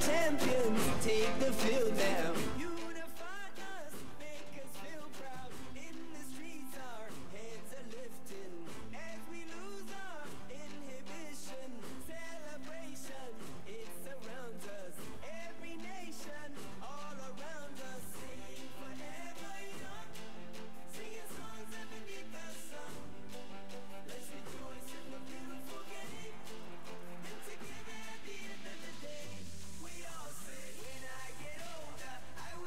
champions take the field down. Unified us, make us feel proud. In the streets our heads are lifting. As we lose our inhibition, celebration, it surrounds us. Every nation, all around us, singing forever young, singing songs underneath the sun. Let's rejoice in the beautiful game, and together at the end of the day, we all say, when I get older, I will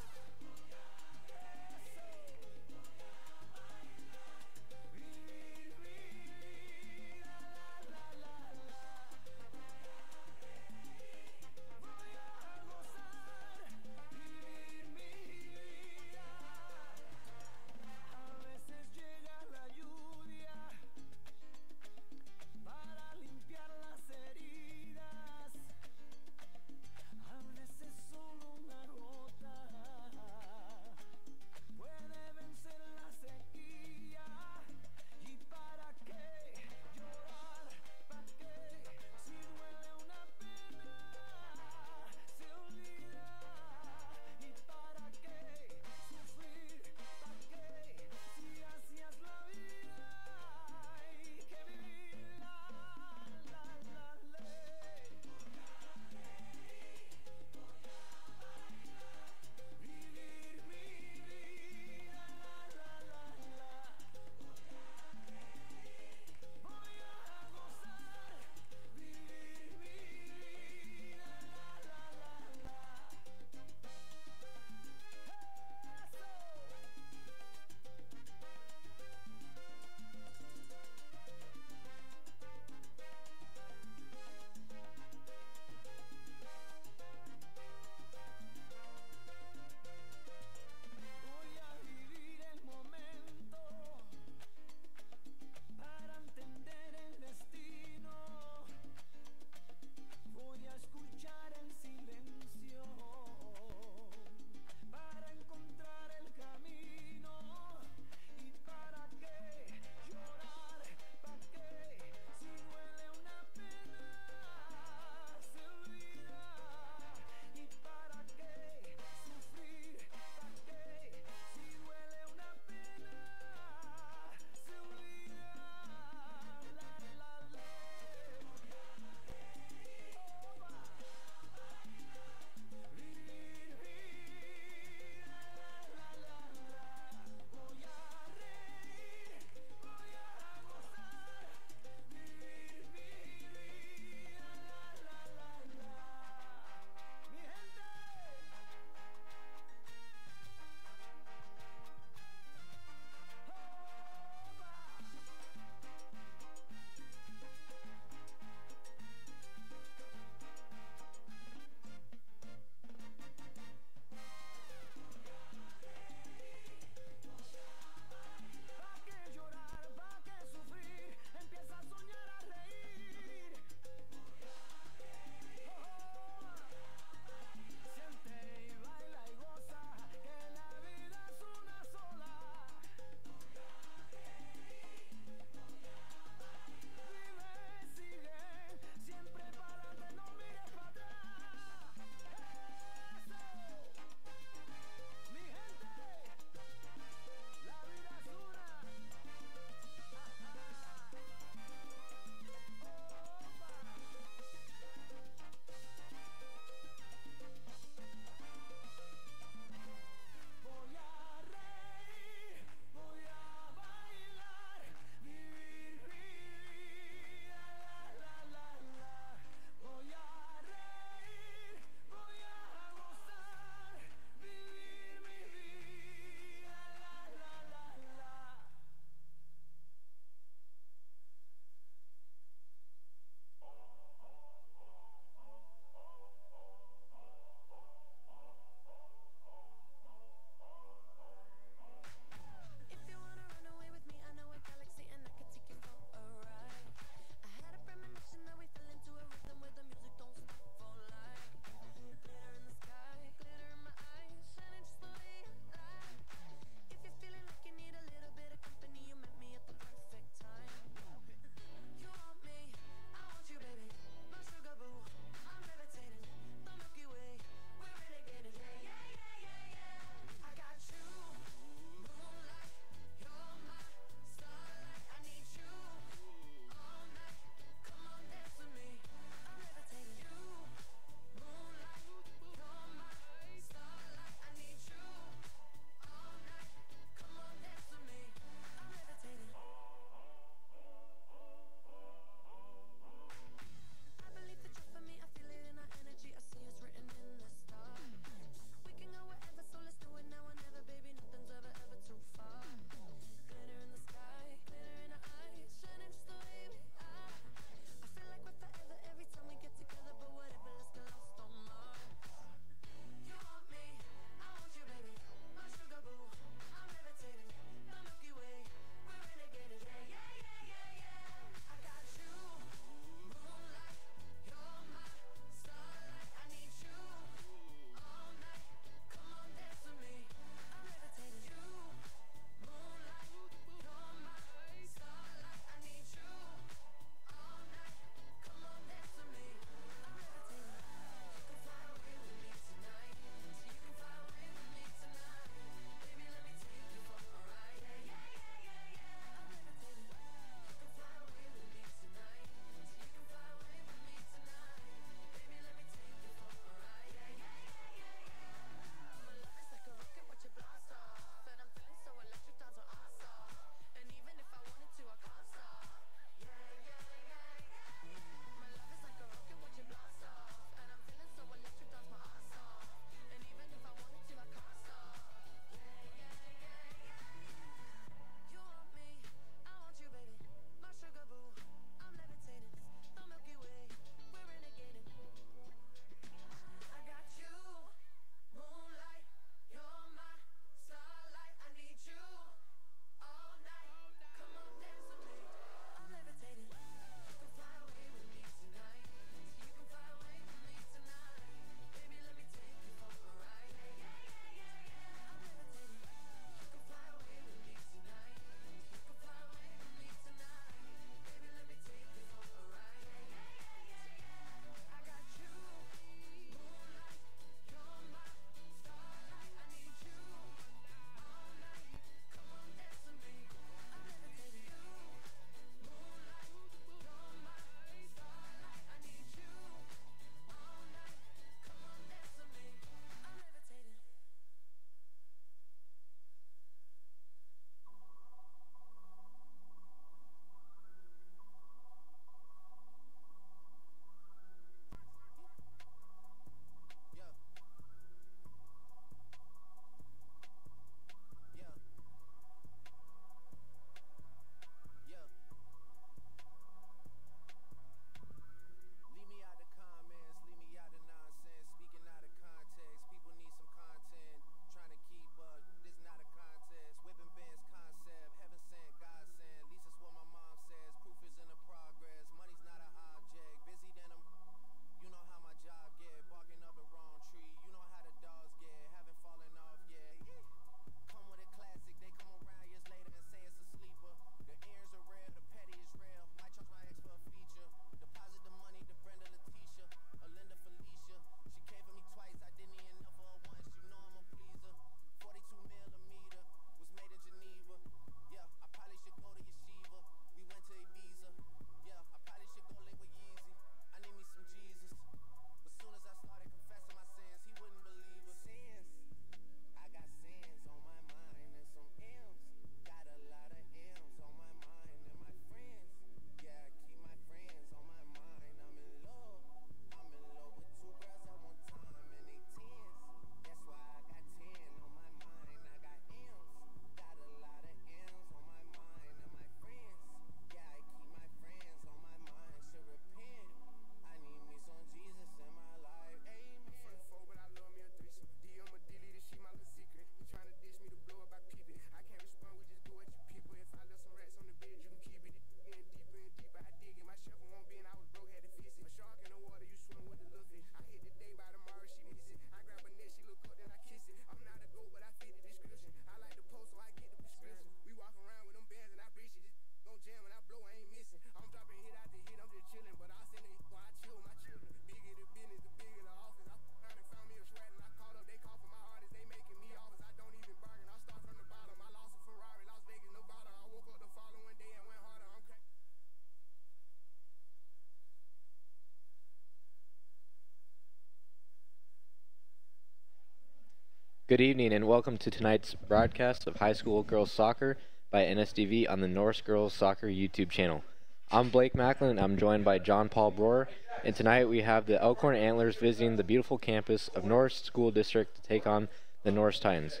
Good evening and welcome to tonight's broadcast of high school girls soccer by NSDV on the Norris Girls Soccer YouTube channel. I'm Blake Macklin and I'm joined by John Paul Brewer, and tonight we have the Elkhorn Antlers visiting the beautiful campus of Norris School District to take on the Norris Titans.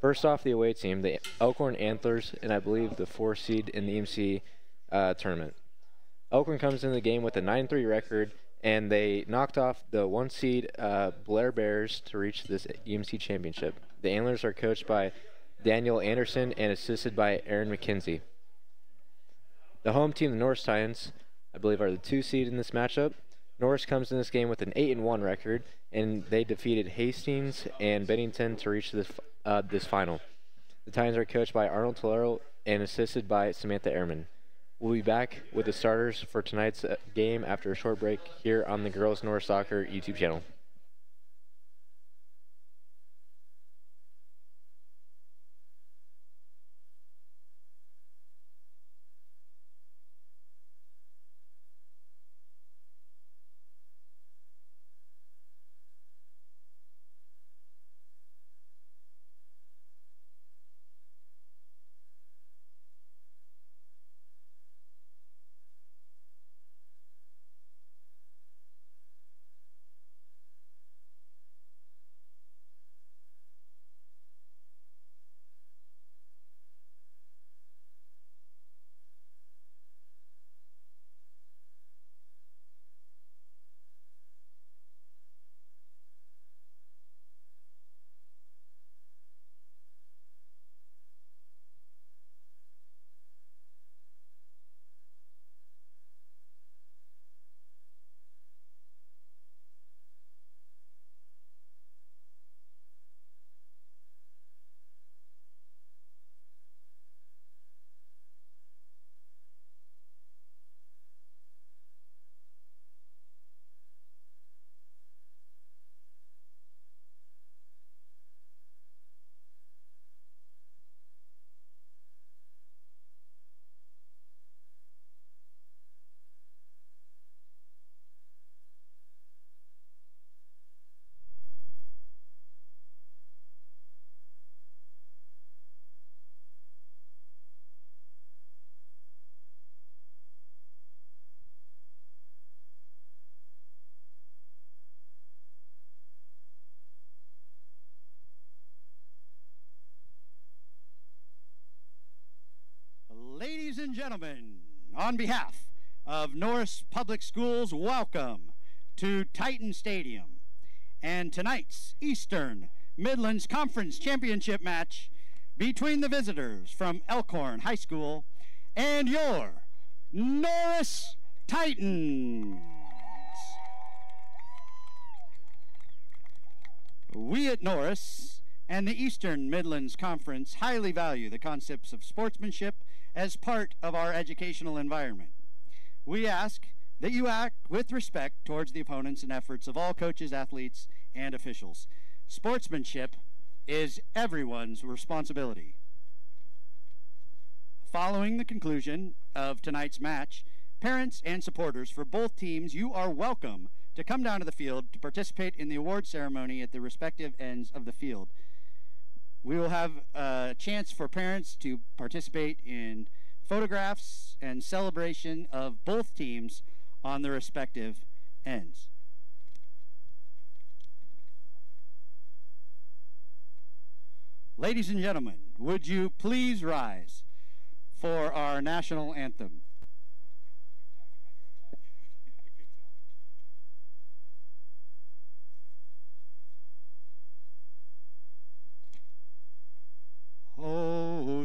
First off, the away team, the Elkhorn Antlers, and I believe the 4th seed in the EMC tournament. Elkhorn comes in the game with a 9-3 record, and they knocked off the 1-seed Blair Bears to reach this EMC championship. The Antlers are coached by Daniel Anderson and assisted by Aaron McKenzie. The home team, the Norris Titans, I believe are the 2-seed in this matchup. Norris comes in this game with an 8-1 record, and they defeated Hastings and Bennington to reach this final. The Titans are coached by Arnold Tolero and assisted by Samantha Ehrman. We'll be back with the starters for tonight's game after a short break here on the Girls Norris Soccer YouTube channel. Gentlemen, on behalf of Norris Public Schools, welcome to Titan Stadium and tonight's Eastern Midlands Conference Championship match between the visitors from Elkhorn High School and your Norris Titans. We at Norris and the Eastern Midlands Conference highly value the concepts of sportsmanship as part of our educational environment. We ask that you act with respect towards the opponents and efforts of all coaches, athletes, and officials. Sportsmanship is everyone's responsibility. Following the conclusion of tonight's match, parents and supporters for both teams, you are welcome to come down to the field to participate in the award ceremony at the respective ends of the field. We will have a chance for parents to participate in photographs and celebration of both teams on their respective ends. Ladies and gentlemen, would you please rise for our national anthem? Oh,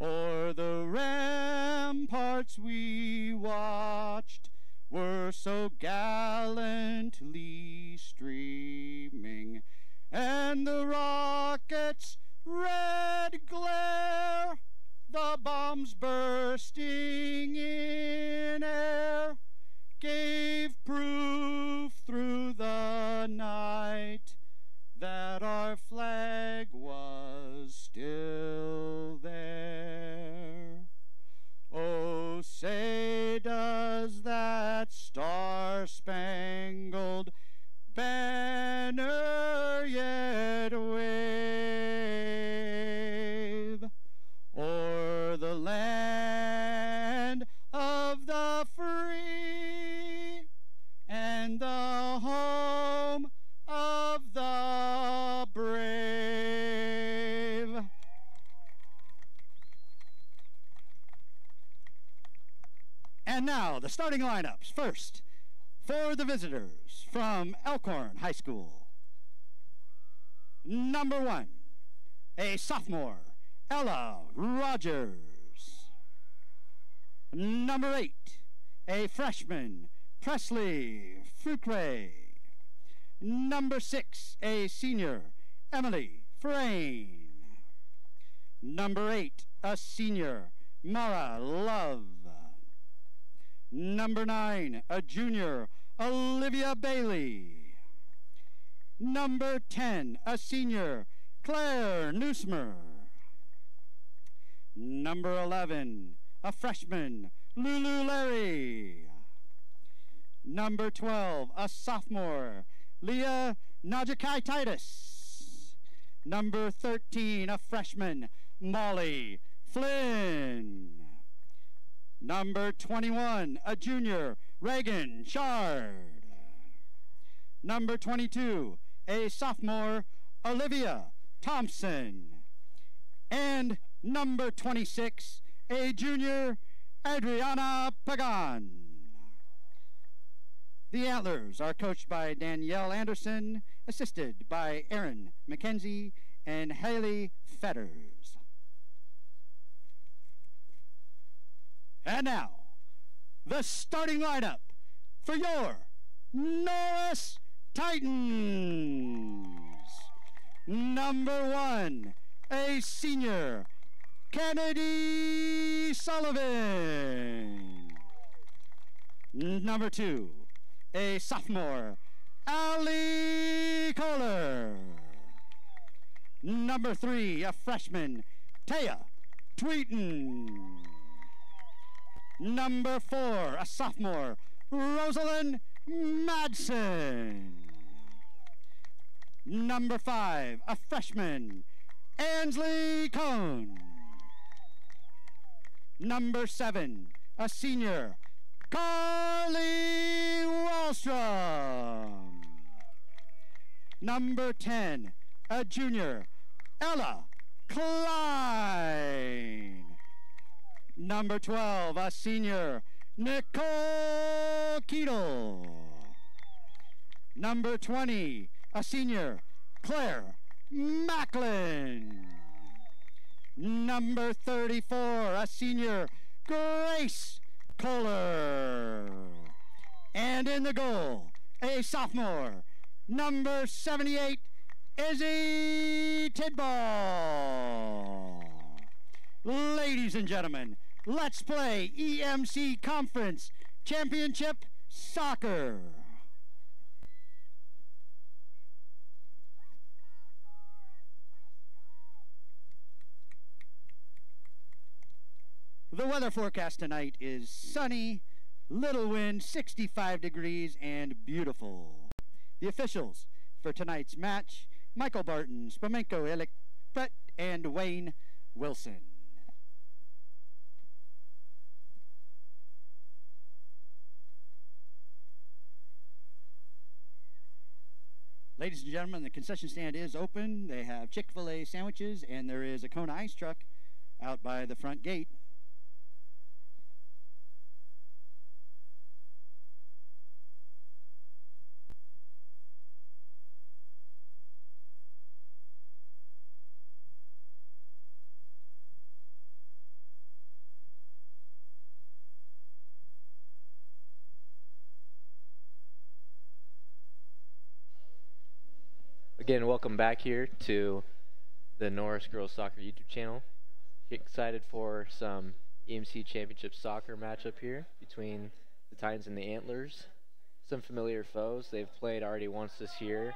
o'er the ramparts we watched were so gallantly streaming, and the rockets red glare, the bombs bursting in air gave proof through the night that our flag was still there. Oh, say does that star-spangled banner yet wave o'er the land of the free and the home of the brave. And now the starting lineups. First, for the visitors from Elkhorn High School, number 1, a sophomore, Ella Rogers. Number 8, a freshman, Presley Fucre. Number 6, a senior, Emily Frayne. Number 8, a senior, Mara Love. Number 9, a junior, Olivia Bailey. Number 10, a senior, Claire Neusmer. Number 11, a freshman, Lulu Larry. Number 12, a sophomore, Leah Najakai Titus. Number 13, a freshman, Molly Flynn. Number 21, a junior, Reagan Shard. Number 22, a sophomore, Olivia Thompson. And number 26, a junior, Adriana Pagan. The Antlers are coached by Danielle Anderson, assisted by Aaron McKenzie and Haley Fetters. And now, the starting lineup for your Norris Titans. Number 1, a senior, Kennedy Sullivan. Number 2, a sophomore, Ally Kohler. Number 3, a freshman, Taya Tweeton. Number 4, a sophomore, Rosalind Madsen. Number 5, a freshman, Ansley Cohn. Number 7, a senior, Carly Wallstrom. Number 10, a junior, Ella Klein. Number 12, a senior, Nicole Kiedel. Number 20, a senior, Claire Macklin. Number 34, a senior, Grace Kohler. And in the goal, a sophomore, number 78, Izzy Tidball. Ladies and gentlemen, let's play EMC Conference Championship Soccer. The weather forecast tonight is sunny, little wind, 65 degrees, and beautiful. The officials for tonight's match, Michael Barton, Spomenko, Elek Brett, and Wayne Wilson. Ladies and gentlemen, the concession stand is open. They have Chick-fil-A sandwiches, and there is a Kona ice truck out by the front gate. Again, welcome back here to the Norris Girls Soccer YouTube channel. Get excited for some EMC Championship Soccer matchup here between the Titans and the Antlers. Some familiar foes. They've played already once this year,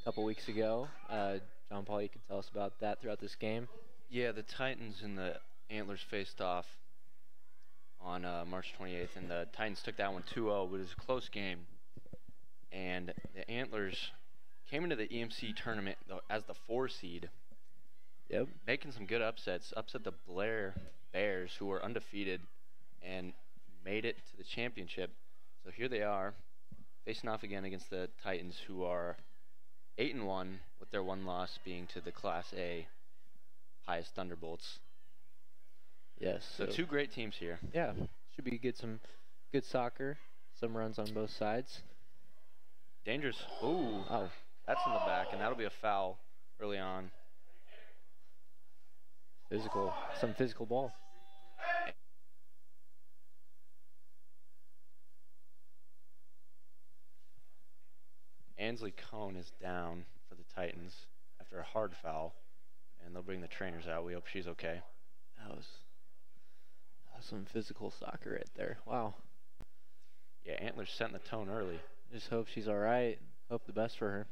a couple weeks ago. John Paul, you can tell us about that throughout this game. Yeah, the Titans and the Antlers faced off on March 28th, and the Titans took that one 2-0, but it was a close game. And the Antlers came into the EMC tournament as the 4 seed. Yep. Making some good upsets. Upset the Blair Bears, who were undefeated and made it to the championship. So here they are, facing off again against the Titans, who are 8-1, with their one loss being to the Class A Pious Thunderbolts. Yes. So two great teams here. Yeah. Should be good, some good soccer, some runs on both sides. Dangerous. Ooh. Oh. That's in the back, and that'll be a foul early on. Physical. Some physical ball. Ansley Cohn is down for the Titans after a hard foul, and they'll bring the trainers out. We hope she's okay. That was some physical soccer right there. Wow. Yeah, Antlers setting the tone early. Just hope she's all right. Hope the best for her.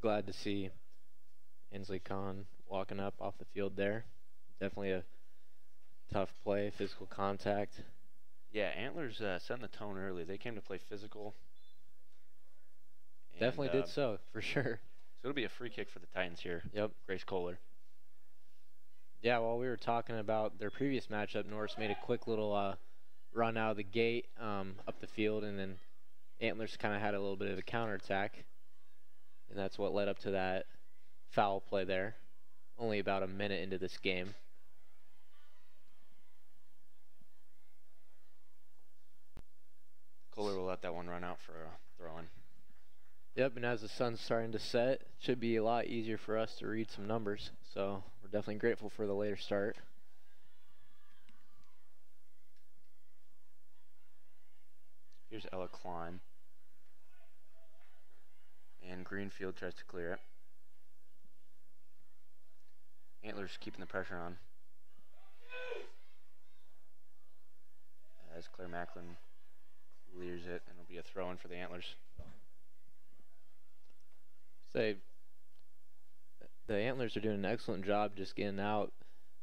Glad to see Ansley Cohn walking up off the field there. Definitely a tough play, physical contact. Yeah, Antlers setting the tone early. They came to play physical. Definitely did so, for sure. So it'll be a free kick for the Titans here. Yep. Grace Kohler. Yeah, while we were talking about their previous matchup, Norris made a quick little run out of the gate up the field, and then Antlers kind of had a little bit of a counterattack. And that's what led up to that foul play there. Only about a minute into this game. Kohler will let that one run out for a throw-in. Yep, and as the sun's starting to set, it should be a lot easier for us to read some numbers. So we're definitely grateful for the later start. Here's Ella Klein. And Greenfield tries to clear it. Antlers keeping the pressure on. As Claire Macklin clears it, and it'll be a throw-in for the Antlers. Say, the Antlers are doing an excellent job just getting out,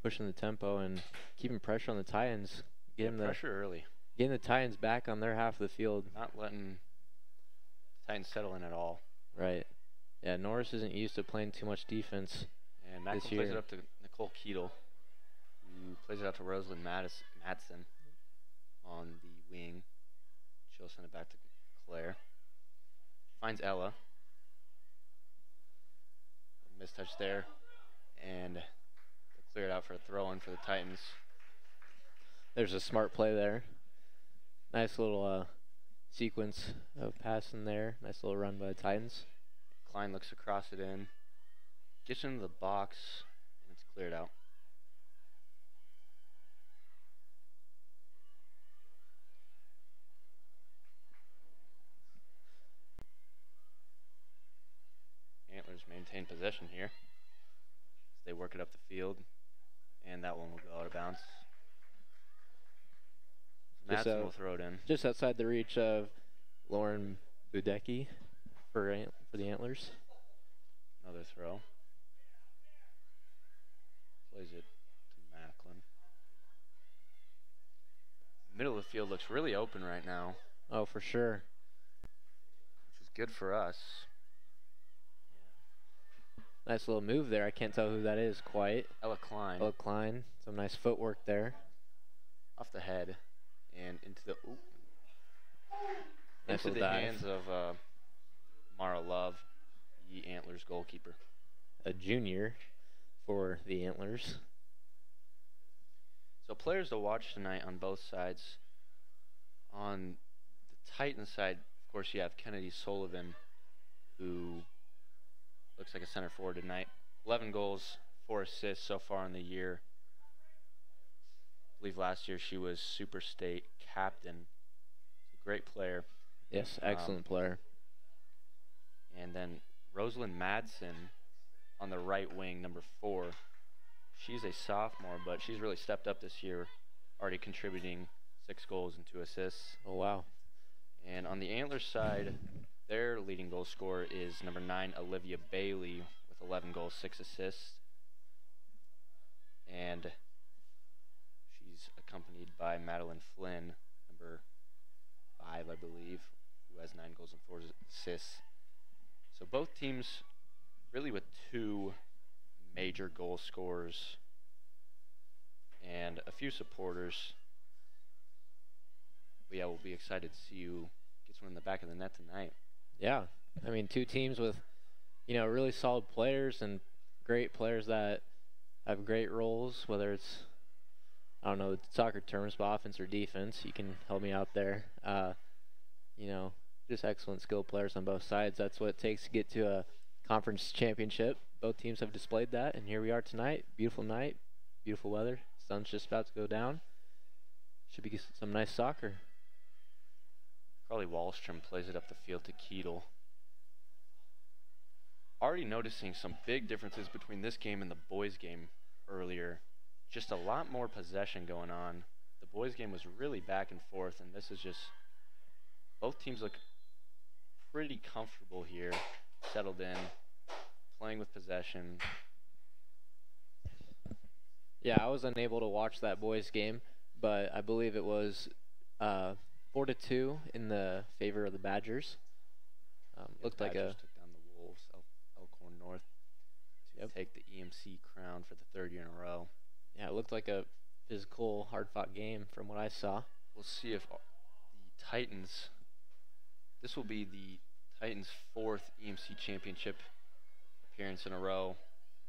pushing the tempo, and keeping pressure on the Titans. Getting the pressure early. Getting the Titans back on their half of the field. Not letting the Titans settle in at all. Right. Yeah, Norris isn't used to playing too much defense. And Macklin plays it up to Nicole Kiedel, who plays it out to Rosalind Madsen on the wing. She'll send it back to Claire. Finds Ella. A mistouch there. And cleared out for a throw-in for the Titans. There's a smart play there. Nice little sequence of passing there. Nice little run by the Titans. Klein looks across it in. Gets into the box, and it's cleared out. Antlers maintain possession here. They work it up the field, and that one will go out of bounds. Madsen will throw it in. Just outside the reach of Lauren Budecki for the Antlers. Another throw. Plays it to Macklin. Middle of the field looks really open right now. Oh, for sure. Which is good for us. Yeah. Nice little move there. I can't tell who that is quite. Ella Klein. Ella Klein. Some nice footwork there. Off the head. And into the hands of Mara Love, the Antlers goalkeeper. A junior for the Antlers. So players to watch tonight on both sides. On the Titans side, of course, you have Kennedy Sullivan, who looks like a center forward tonight. 11 goals, 4 assists so far in the year. I believe last year she was Super State captain. Great player. Yes, excellent player. And then Rosalind Madsen on the right wing, number 4. She's a sophomore, but she's really stepped up this year, already contributing 6 goals and 2 assists. Oh, wow. And on the Antlers side, their leading goal scorer is number 9, Olivia Bailey, with 11 goals, 6 assists. And accompanied by Madeline Flynn, number 5, I believe, who has 9 goals and 4 assists. So both teams really with 2 major goal scorers and a few supporters. But yeah, we'll be excited to see who gets one in the back of the net tonight. Yeah, I mean, 2 teams with, you know, really solid players and great players that have great roles, whether it's, I don't know the soccer terms, but offense or defense. You can help me out there. You know, just excellent skilled players on both sides. That's what it takes to get to a conference championship. Both teams have displayed that, and here we are tonight. Beautiful night, beautiful weather. Sun's just about to go down. Should be some nice soccer. Carly Wallstrom plays it up the field to Kiedel. Already noticing some big differences between this game and the boys' game earlier. Just a lot more possession going on. The boys' game was really back and forth, and this is just, both teams look pretty comfortable here, settled in, playing with possession. Yeah, I was unable to watch that boys' game, but I believe it was 4-2 in the favor of the Badgers. Looked like Badgers took down the Wolves, Elkhorn North, to take the EMC crown for the 3rd year in a row. Yeah, it looked like a physical, hard-fought game from what I saw. We'll see if the Titans... This will be the Titans' 4th EMC championship appearance in a row.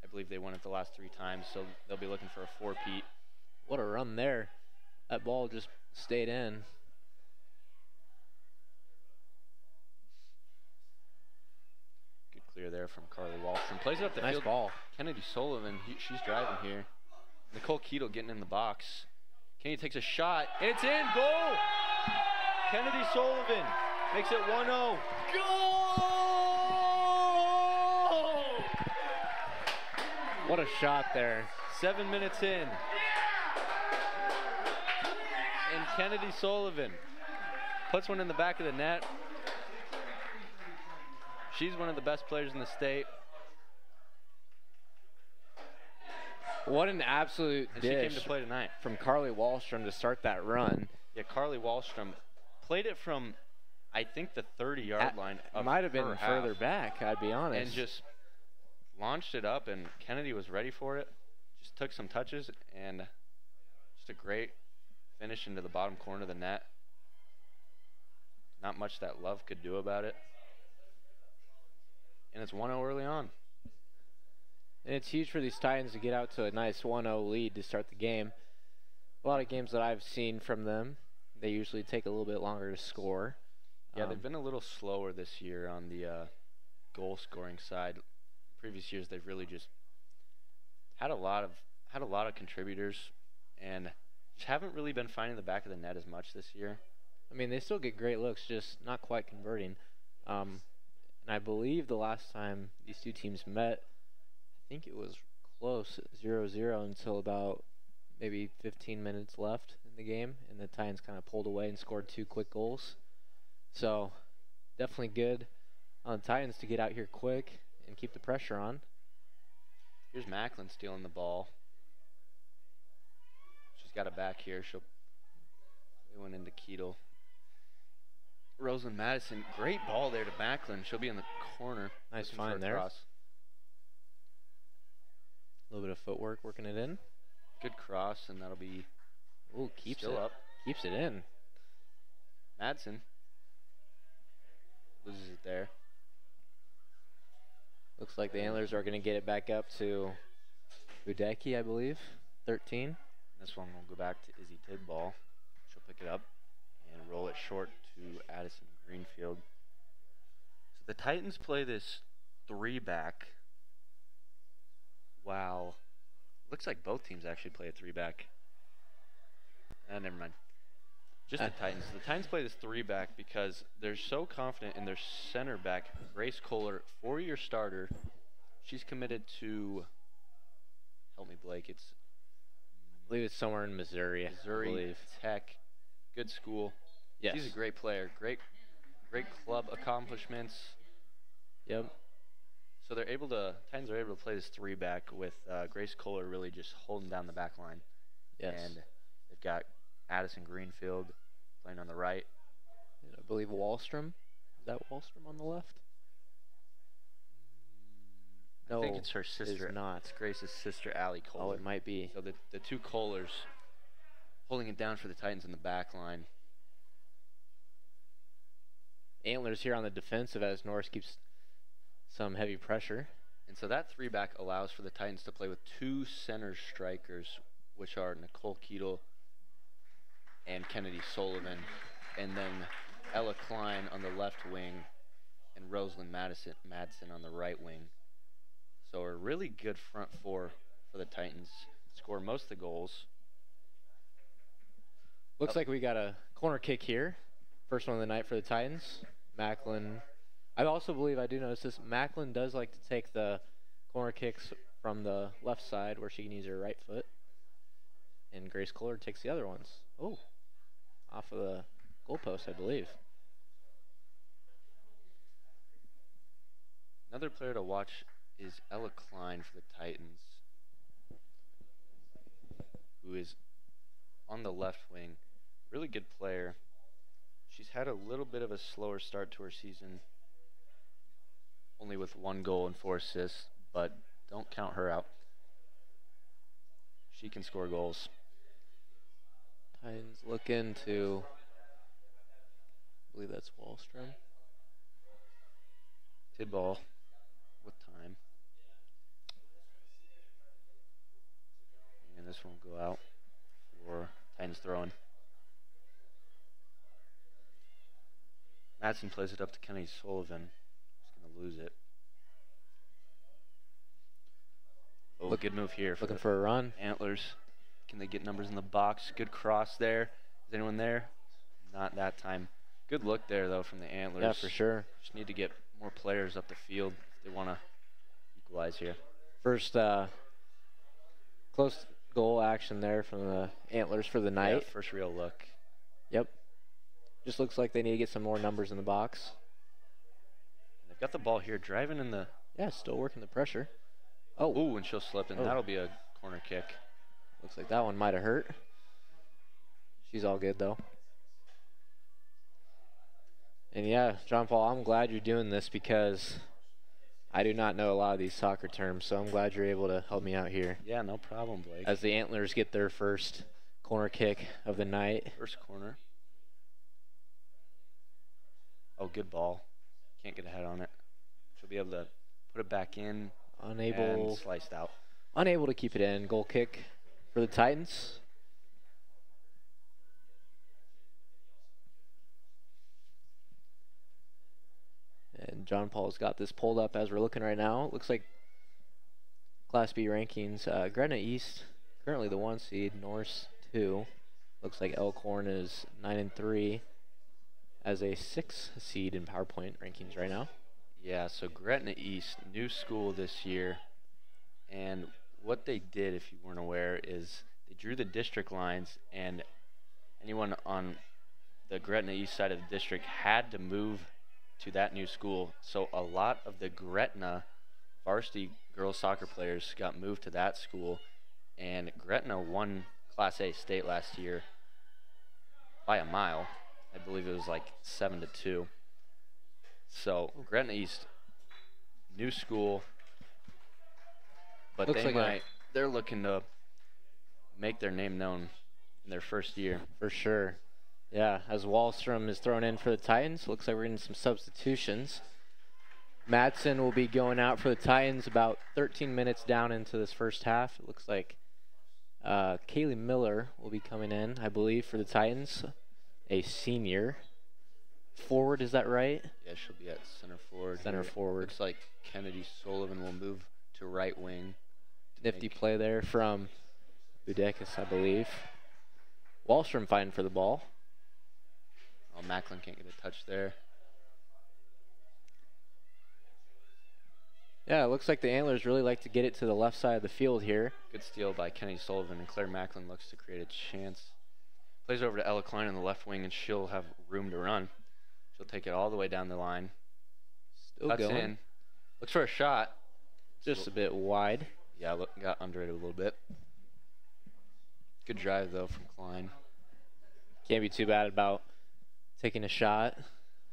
I believe they won it the last 3 times, so they'll be looking for a 4-peat. What a run there. That ball just stayed in. Good clear there from Carly Wallstrom. Plays it up the field. Nice ball. Kennedy Sullivan, she's driving here. Nicole Kiedel getting in the box. Kennedy takes a shot. It's in. Goal! Kennedy Sullivan makes it 1-0. Goal! What a shot there. 7 minutes in. And Kennedy Sullivan puts one in the back of the net. She's one of the best players in the state. What an absolute dish. And she came to play tonight. From Carly Wallstrom to start that run. Yeah, Carly Wallstrom played it from, I think, the 30-yard line. It might have been further back, I'd be honest. And just launched it up, and Kennedy was ready for it. Just took some touches, and Just a great finish into the bottom corner of the net. Not much that Love could do about it. And it's 1-0 early on. And it's huge for these Titans to get out to a nice 1-0 lead to start the game. A lot of games that I've seen from them, they usually take a little bit longer to score. Yeah, they've been a little slower this year on the goal scoring side. Previous years, they've really just had a lot of contributors, and just haven't really been finding the back of the net as much this year. I mean, they still get great looks, just not quite converting. And I believe the last time these two teams met, I think it was close, 0-0 until about maybe 15 minutes left in the game, and the Titans kind of pulled away and scored two quick goals. So definitely good on the Titans to get out here quick and keep the pressure on. Here's Macklin stealing the ball. She's got it back here. They went into Kiedel. Rosalind Madsen, great ball there to Macklin. She'll be in the corner. Nice find there. Cross. A little bit of footwork working it in. Good cross, and that'll be. Ooh, keeps still it up. Keeps it in. Madsen loses it there. Looks like the Antlers are going to get it back up to Budecki, I believe, 13. This one will go back to Izzy Tidball. She'll pick it up and roll it short to Addison Greenfield. So the Titans play this three-back. Wow. Looks like both teams actually play a three-back. Never mind. Just the Titans. The Titans play this three-back because they're so confident in their center back, Grace Kohler, four-year starter. She's committed to, help me, Blake. I believe it's somewhere in Missouri. Missouri Tech, good school. Yes. She's a great player. Great club accomplishments. Yep. So Titans are able to play this three-back with Grace Kohler really just holding down the back line. Yes. And they've got Addison Greenfield playing on the right. And I believe Wallstrom. Is that Wallstrom on the left? No, I think it's her sister. It's not. It's Grace's sister, Allie Kohler. Oh, it might be. So the two Kohlers holding it down for the Titans in the back line. Antlers here on the defensive as Norris keeps some heavy pressure. And so that three-back allows for the Titans to play with two center strikers, which are Nicole Kiedel and Kennedy Sullivan, and then Ella Klein on the left wing and Rosalind Madsen on the right wing. So a really good front four for the Titans. Score most of the goals. Looks like we got a corner kick here. First one of the night for the Titans. Macklin. I also believe I do notice this. Macklin does like to take the corner kicks from the left side where she can use her right foot. And Grace Kohler takes the other ones. Oh. Off of the goalpost, I believe. Another player to watch is Ella Klein for the Titans, who is on the left wing. Really good player. She's had a little bit of a slower start to her season, only with one goal and four assists, but don't count her out. She can score goals. Titans look into, I believe that's Wallstrom. Tidball with time. And this one will go out for Titans throwing. Madsen plays it up to Kennedy Sullivan. He's going to lose it. Oh, good move here. Looking for a run. Antlers. Can they get numbers in the box? Good cross there. Is anyone there? Not that time. Good look there, though, from the Antlers. Yeah, for sure. Just need to get more players up the field if they want to equalize here. First close goal action there from the Antlers for the night. Yeah, first real look. Yep. Just looks like they need to get some more numbers in the box. And they've got the ball here, driving in the... Yeah, still working the pressure. Oh. Ooh, and she'll slip, and that'll be a corner kick. Looks like that one might have hurt. She's all good, though. And, yeah, John Paul, I'm glad you're doing this because I do not know a lot of these soccer terms, so I'm glad you're able to help me out here. Yeah, no problem, Blake. As the Antlers get their first Corner kick of the night. First corner. Oh, good ball. Can't get a head on it. She'll be able to put it back in. Unable. And sliced out. Unable to keep it in. Goal kick for the Titans. And John Paul's got this pulled up as we're looking right now. It looks like Class B rankings. Gretna East currently the 1 seed. Norris 2. Looks like Elkhorn is 9 and 3 as a 6 seed in PowerPoint rankings right now. Yeah, so Gretna East, new school this year, and what they did, if you weren't aware, is they drew the district lines, and anyone on the Gretna East side of the district had to move to that new school. So a lot of the Gretna varsity girls soccer players got moved to that school, and Gretna won Class A state last year by a mile. I believe it was like 7-2. So Gretna East, new school, but they're looking to make their name known in their first year for sure. Yeah, as Wallstrom is thrown in for the Titans, looks like we're getting some substitutions. Madsen will be going out for the Titans about 13 minutes down into this first half. It looks like Kaylee Miller will be coming in, I believe, for the Titans, a senior. Forward, is that right? Yeah, she'll be at center forward. Center forward. Looks like Kennedy Sullivan will move to right wing. Nifty play there from Budecki, I believe. Wallstrom fighting for the ball. Oh, Macklin can't get a touch there. Yeah, it looks like the Antlers really like to get it to the left side of the field here. Good steal by Kennedy Sullivan, and Claire Macklin looks to create a chance. Plays over to Ella Klein on the left wing, and she'll have room to run. She'll take it all the way down the line. Still cuts going. In. Looks for a shot. Just a bit wide. Yeah, look, got under it a little bit. Good drive, though, from Klein. Can't be too bad about taking a shot,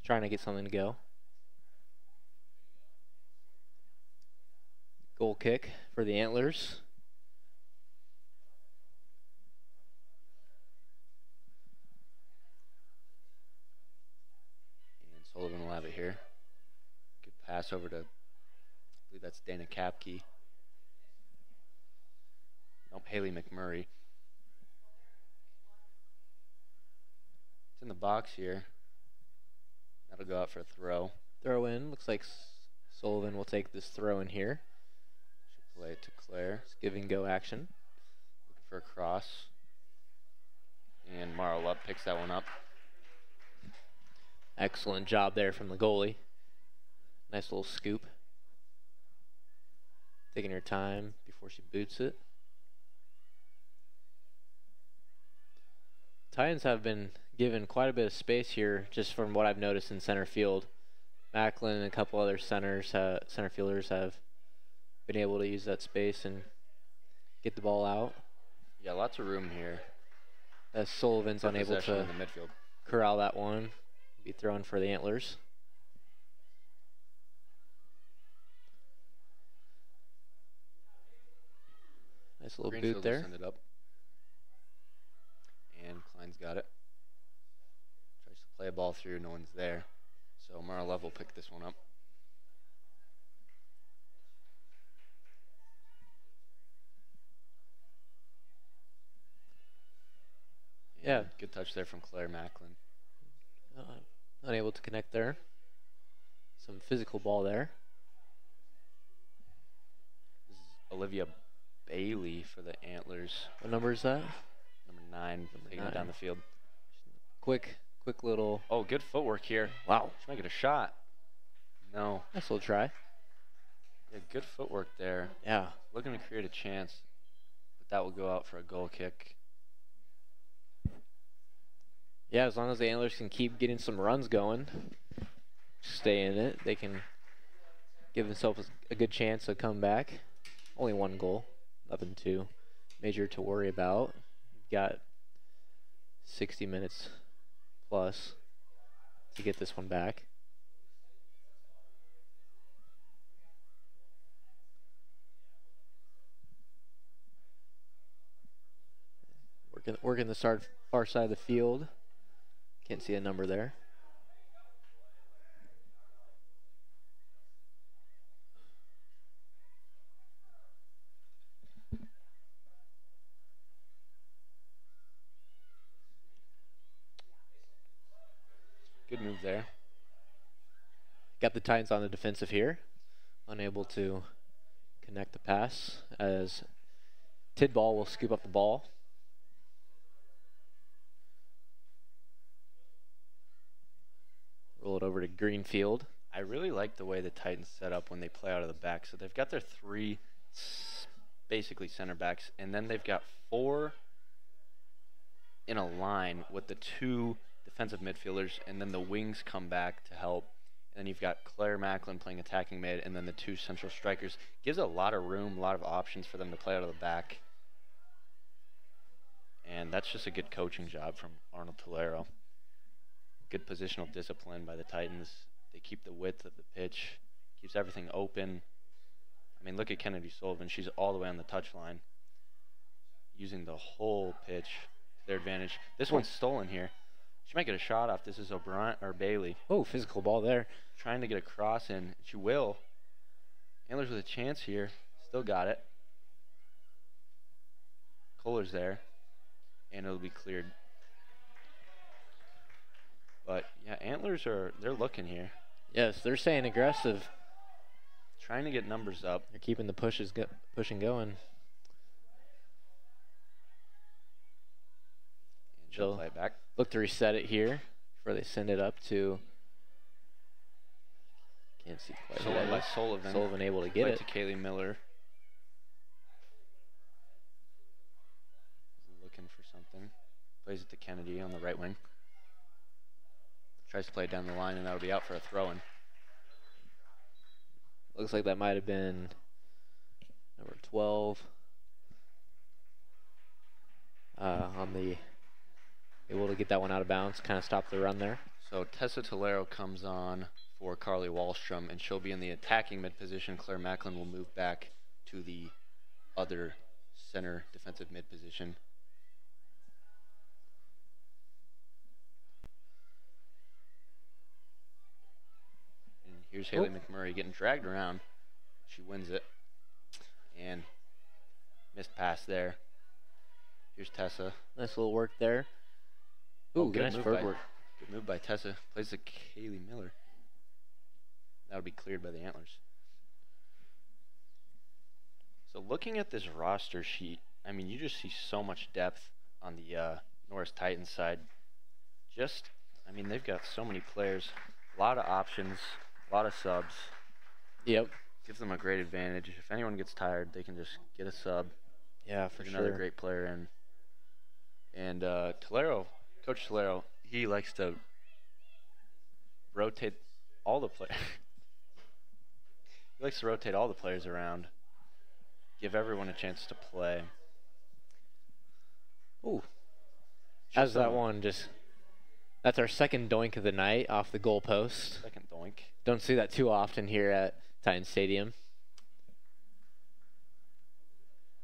trying to get something to go. Goal kick for the Antlers. And Sullivan will have it here. Good pass over to, I believe that's Dana Kapke. Nope, Haley McMurray. In the box here. That'll go out for a throw. Throw in. Looks like Sullivan will take this throw in here. She'll play it to Claire. It's give and go action. Looking for a cross. And Mara Love picks that one up. Excellent job there from the goalie. Nice little scoop. Taking her time before she boots it. Titans have been given quite a bit of space here, just from what I've noticed in center field. Macklin and a couple other center fielders have been able to use that space and get the ball out. Yeah, lots of room here. As Sullivan's unable to corral that one, be thrown for the Antlers. Nice little boot there. Send it up. And Klein's got it. Tries to play a ball through, no one's there. So Mara Love will pick this one up. Yeah. And good touch there from Claire Macklin. Unable to connect there. Some physical ball there. This is Olivia Bailey for the Antlers. What number is that? Number 9, taking it down the field. Quick little. Oh, good footwork here. Wow. She might get a shot. No. Nice little try. Yeah, good footwork there. Yeah. Looking to create a chance, but that will go out for a goal kick. Yeah, as long as the Antlers can keep getting some runs going, stay in it, they can give themselves a good chance to come back. Only one goal, nothing too major to worry about. Got 60 minutes plus to get this one back. We're Working the far side of the field. Can't see a number there. Good move there. Got the Titans on the defensive here. Unable to connect the pass as Tidball will scoop up the ball. Roll it over to Greenfield. I really like the way the Titans set up when they play out of the back. So they've got their three basically center backs, and then they've got four in a line with the two defensive midfielders, and then the wings come back to help. And then you've got Claire Macklin playing attacking mid, and then the two central strikers. Gives a lot of room, a lot of options for them to play out of the back. And that's just a good coaching job from Arnold Tolero. Good positional discipline by the Titans. They keep the width of the pitch, keeps everything open. I mean, look at Kennedy Sullivan. She's all the way on the touchline, using the whole pitch to their advantage. This one's stolen here. She might get a shot off. This is O'Brien or Bailey. Oh, physical ball there. Trying to get a cross in. She will. Antlers with a chance here. Still got it. Kohler's there. And it'll be cleared. But yeah, Antlers are, they're looking here. Yes, they're staying aggressive. Trying to get numbers up. They're keeping the pushing going. She'll play it back. Look to reset it here before they send it up to. Can't see quite. Sullivan able to get it to Kaylee Miller. Looking for something. Plays it to Kennedy on the right wing. Tries to play it down the line, and that'll be out for a throw-in. Looks like that might have been number 12 on the. Able to get that one out of bounds, kind of stop the run there. So Tessa Tolero comes on for Carly Wallstrom, and she'll be in the attacking mid position. Claire Macklin will move back to the other center defensive mid position. And here's Haley McMurray getting dragged around. She wins it. And missed pass there. Here's Tessa. Nice little work there. Ooh, nice forward work. Good move by Tessa. Plays to Kaylee Miller. That would be cleared by the Antlers. So looking at this roster sheet, I mean, you just see so much depth on the Norris Titans side. Just, I mean, they've got so many players. A lot of options. A lot of subs. Yep. Gives them a great advantage. If anyone gets tired, they can just get a sub. Yeah, for sure. Another great player in. And Tolero... Coach Tolero, he likes to rotate all the players. He likes to rotate all the players around, give everyone a chance to play. Ooh, how's that one? Just that's our second doink of the night off the goalpost. Second doink. Don't see that too often here at Titan Stadium.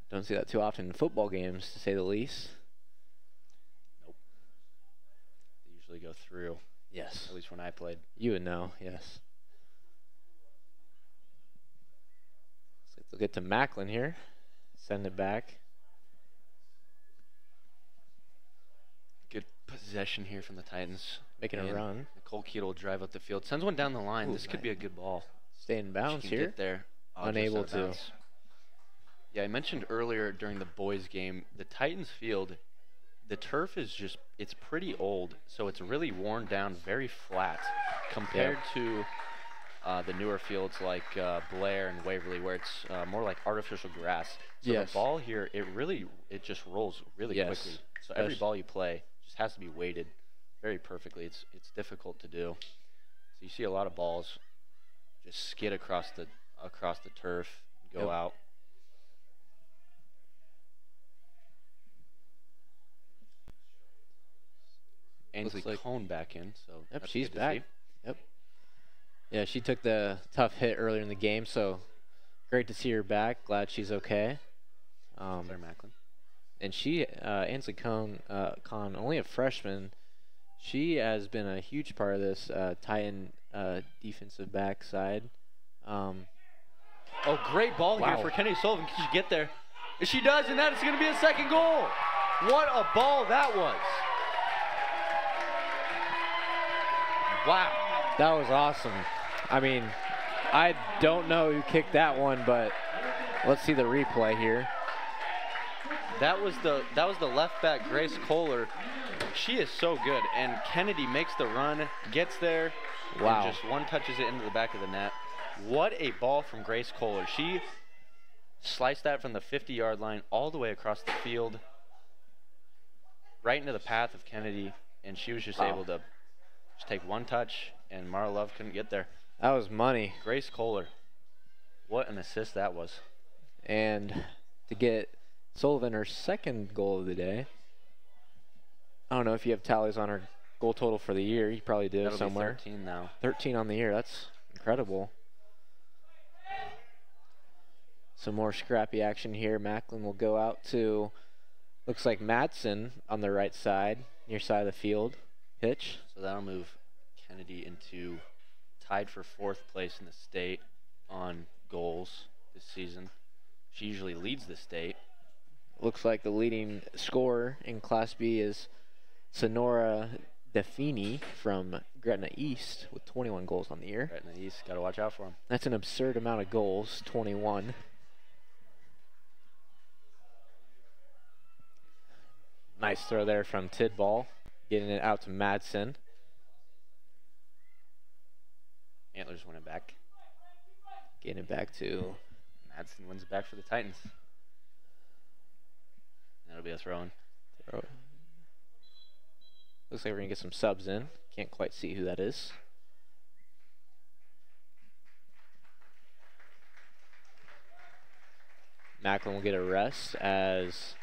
Don't see that too often in football games, to say the least. Go through. Yes. At least when I played. You would know, yes. So they'll get to Macklin here. Send it back. Good possession here from the Titans. Making a run. Nicole Kiedel will drive up the field. Sends one down the line. Ooh, this could be a good ball. Stay in bounds here. Get there. Unable to. Yeah, I mentioned earlier during the boys game, the Titans field, the turf is just, it's pretty old, so it's really worn down, very flat, compared to the newer fields like Blair and Waverly, where it's more like artificial grass. So the ball here, it just rolls really quickly. So every ball you play just has to be weighted very perfectly. It's difficult to do. So you see a lot of balls just skid across the turf, go out. Ansley Cohn back in, so she's back. Yep. Yeah, she took the tough hit earlier in the game, so great to see her back. Glad she's okay. Claire Macklin. And she, Ansley Cohn, only a freshman, she has been a huge part of this Titan defensive backside. Oh, great ball here for Kennedy Sullivan. Can she get there? If she does, and that is going to be a second goal. What a ball that was. Wow. That was awesome. I mean, I don't know who kicked that one, but let's see the replay here. That was the left back, Grace Kohler. She is so good, and Kennedy makes the run, gets there, and just one touches it into the back of the net. What a ball from Grace Kohler. She sliced that from the 50-yard line all the way across the field, right into the path of Kennedy, and she was just able to just take one touch, and Mara Love couldn't get there. That was money. Grace Kohler. What an assist that was. And to get Sullivan her second goal of the day. I don't know if you have tallies on her goal total for the year. You probably do. That'll somewhere. Be 13 now. 13 on the year. That's incredible. Some more scrappy action here. Macklin will go out to, looks like Madsen on the right side, near side of the field. Pitch. So that'll move Kennedy into tied for 4th place in the state on goals this season. She usually leads the state. Looks like the leading scorer in Class B is Sonora Defini from Gretna East with 21 goals on the year. Gretna East, got to watch out for him. That's an absurd amount of goals, 21. Nice throw there from Tidball, getting it out to Madsen. Antlers win it back. Getting it back to Madsen, wins it back for the Titans. That'll be a throw-in. Looks like we're going to get some subs in. Can't quite see who that is. Macklin will get a rest as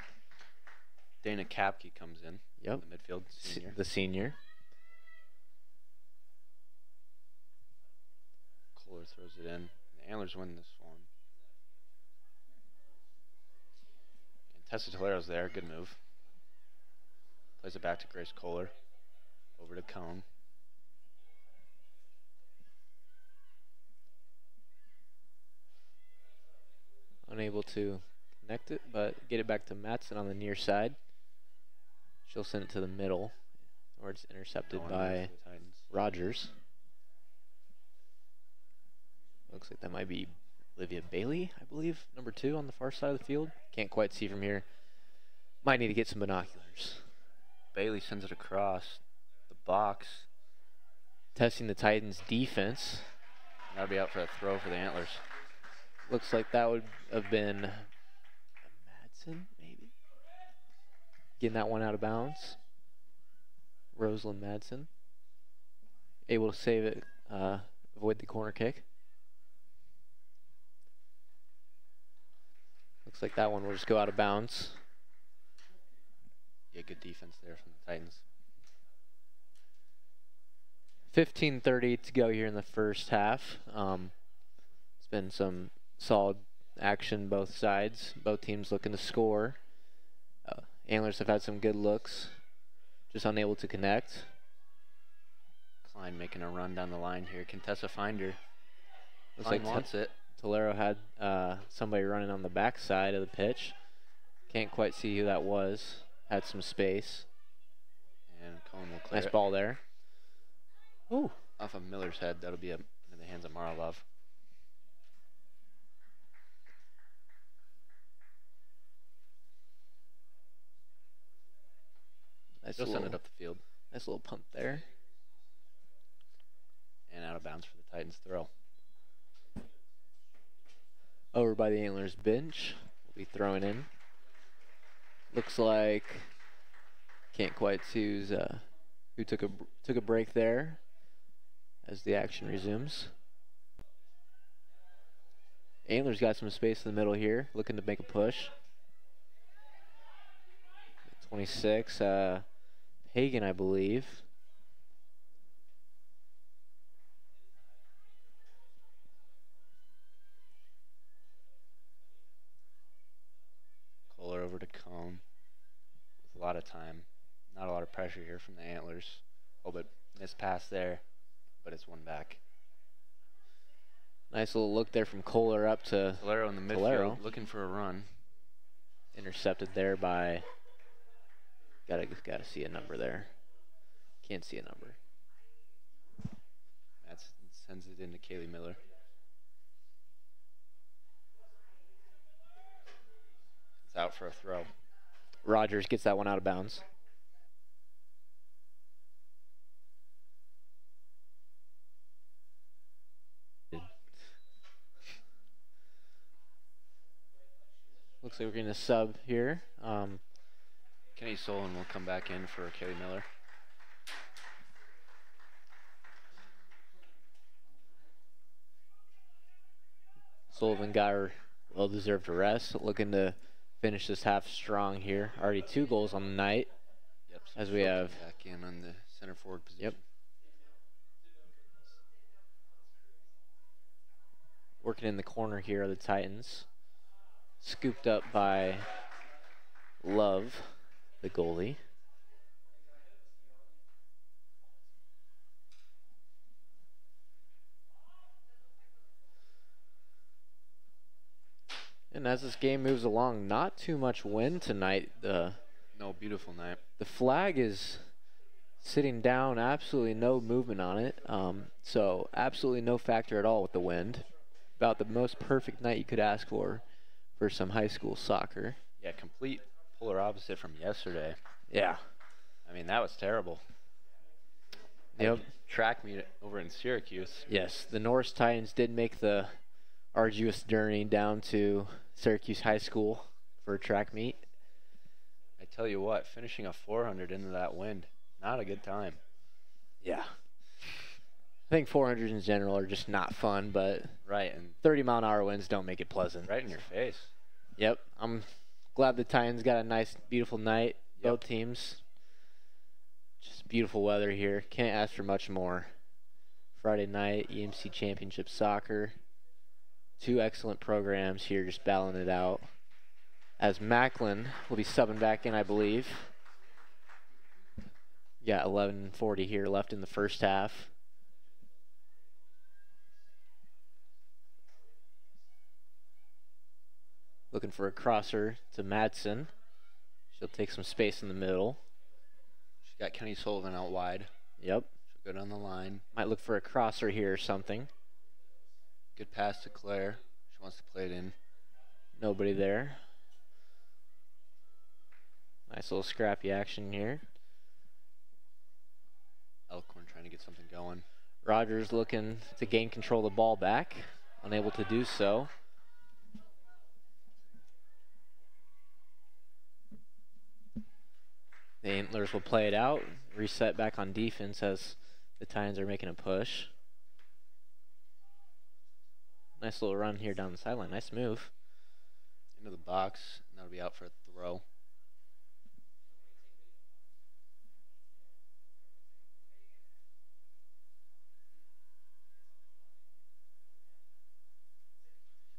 Dana Kapke comes in. Yep. The midfield senior. The senior. Kohler throws it in. The Antlers win this one. Tessa Tolero's there, good move. Plays it back to Grace Kohler. Over to Cohn. Unable to connect it, but get it back to Madsen on the near side. She'll send it to the middle, or it's intercepted by Rogers. Looks like that might be Olivia Bailey, I believe, number 2 on the far side of the field. Can't quite see from here. Might need to get some binoculars. Bailey sends it across the box. Testing the Titans' defense. That'll be out for a throw for the Antlers. Looks like that would have been Madsen, maybe? Getting that one out of bounds. Rosalind Madsen. Able to save it, avoid the corner kick. Looks like that one will just go out of bounds. Yeah, good defense there from the Titans. 15:30 to go here in the first half. It's been some solid action both sides. Both teams looking to score. Antlers have had some good looks. Just unable to connect. Klein making a run down the line here. Can Tessa find her? Looks like Klein wants it. Tolero had somebody running on the back side of the pitch. Can't quite see who that was. Had some space. And Cohn will clear. Nice ball there. Ooh. Off of Miller's head. That'll be in the hands of Mara Love. Nice little, send it up the field. Nice little pump there. And out of bounds for the Titans throw. Over by the Antlers bench. Will be throwing in. Looks like can't quite see who's, who took a break there as the action resumes. Antlers got some space in the middle here, looking to make a push. 26, Pagan, I believe. Over to Cohn. lot of time. Not a lot of pressure here from the Antlers. Oh, but missed pass there, but it's one back. Nice little look there from Kohler up to Tolero in the midfield, Tolero looking for a run. Intercepted there by, gotta see a number there. Can't see a number. That sends it into Kaylee Miller. It's out for a throw. Rogers gets that one out of bounds. Looks like we're getting a sub here. Kenny Solon will come back in for Kaylee Miller. Sullivan got her well-deserved rest, looking to finish this half strong here. Already 2 goals on the night. Yep, so as we have back in on the center forward position. Yep. Working in the corner here are the Titans. Scooped up by Love, the goalie. And as this game moves along, not too much wind tonight. No, beautiful night. The flag is sitting down, absolutely no movement on it. So absolutely no factor at all with the wind. About the most perfect night you could ask for some high school soccer. Yeah, complete polar opposite from yesterday. Yeah. I mean, that was terrible. Yep. Track meet over in Syracuse. Yes, the Norris Titans did make the arduous journey down to Syracuse High School for a track meet. I tell you what, finishing a 400 into that wind, not a good time. Yeah. I think 400s in general are just not fun, but right, and 30-mile-an-hour winds don't make it pleasant. Right in your face. Yep. I'm glad the Titans got a nice, beautiful night. Yep. Both teams. Just beautiful weather here. Can't ask for much more. Friday night, EMC Championship Soccer. 2 excellent programs here just battling it out. As Macklin will be subbing back in, I believe. Yeah, 11:40 here left in the first half. Looking for a crosser to Madsen. She'll take some space in the middle. She's got Kenny Sullivan out wide. Yep. She'll go down the line. Might look for a crosser here or something. Good pass to Claire. She wants to play it in. Nobody there. Nice little scrappy action here. Elkhorn trying to get something going. Rogers looking to gain control of the ball back. Unable to do so. The Antlers will play it out, reset back on defense as the Titans are making a push. Nice little run here down the sideline. Nice move. Into the box, and that'll be out for a throw.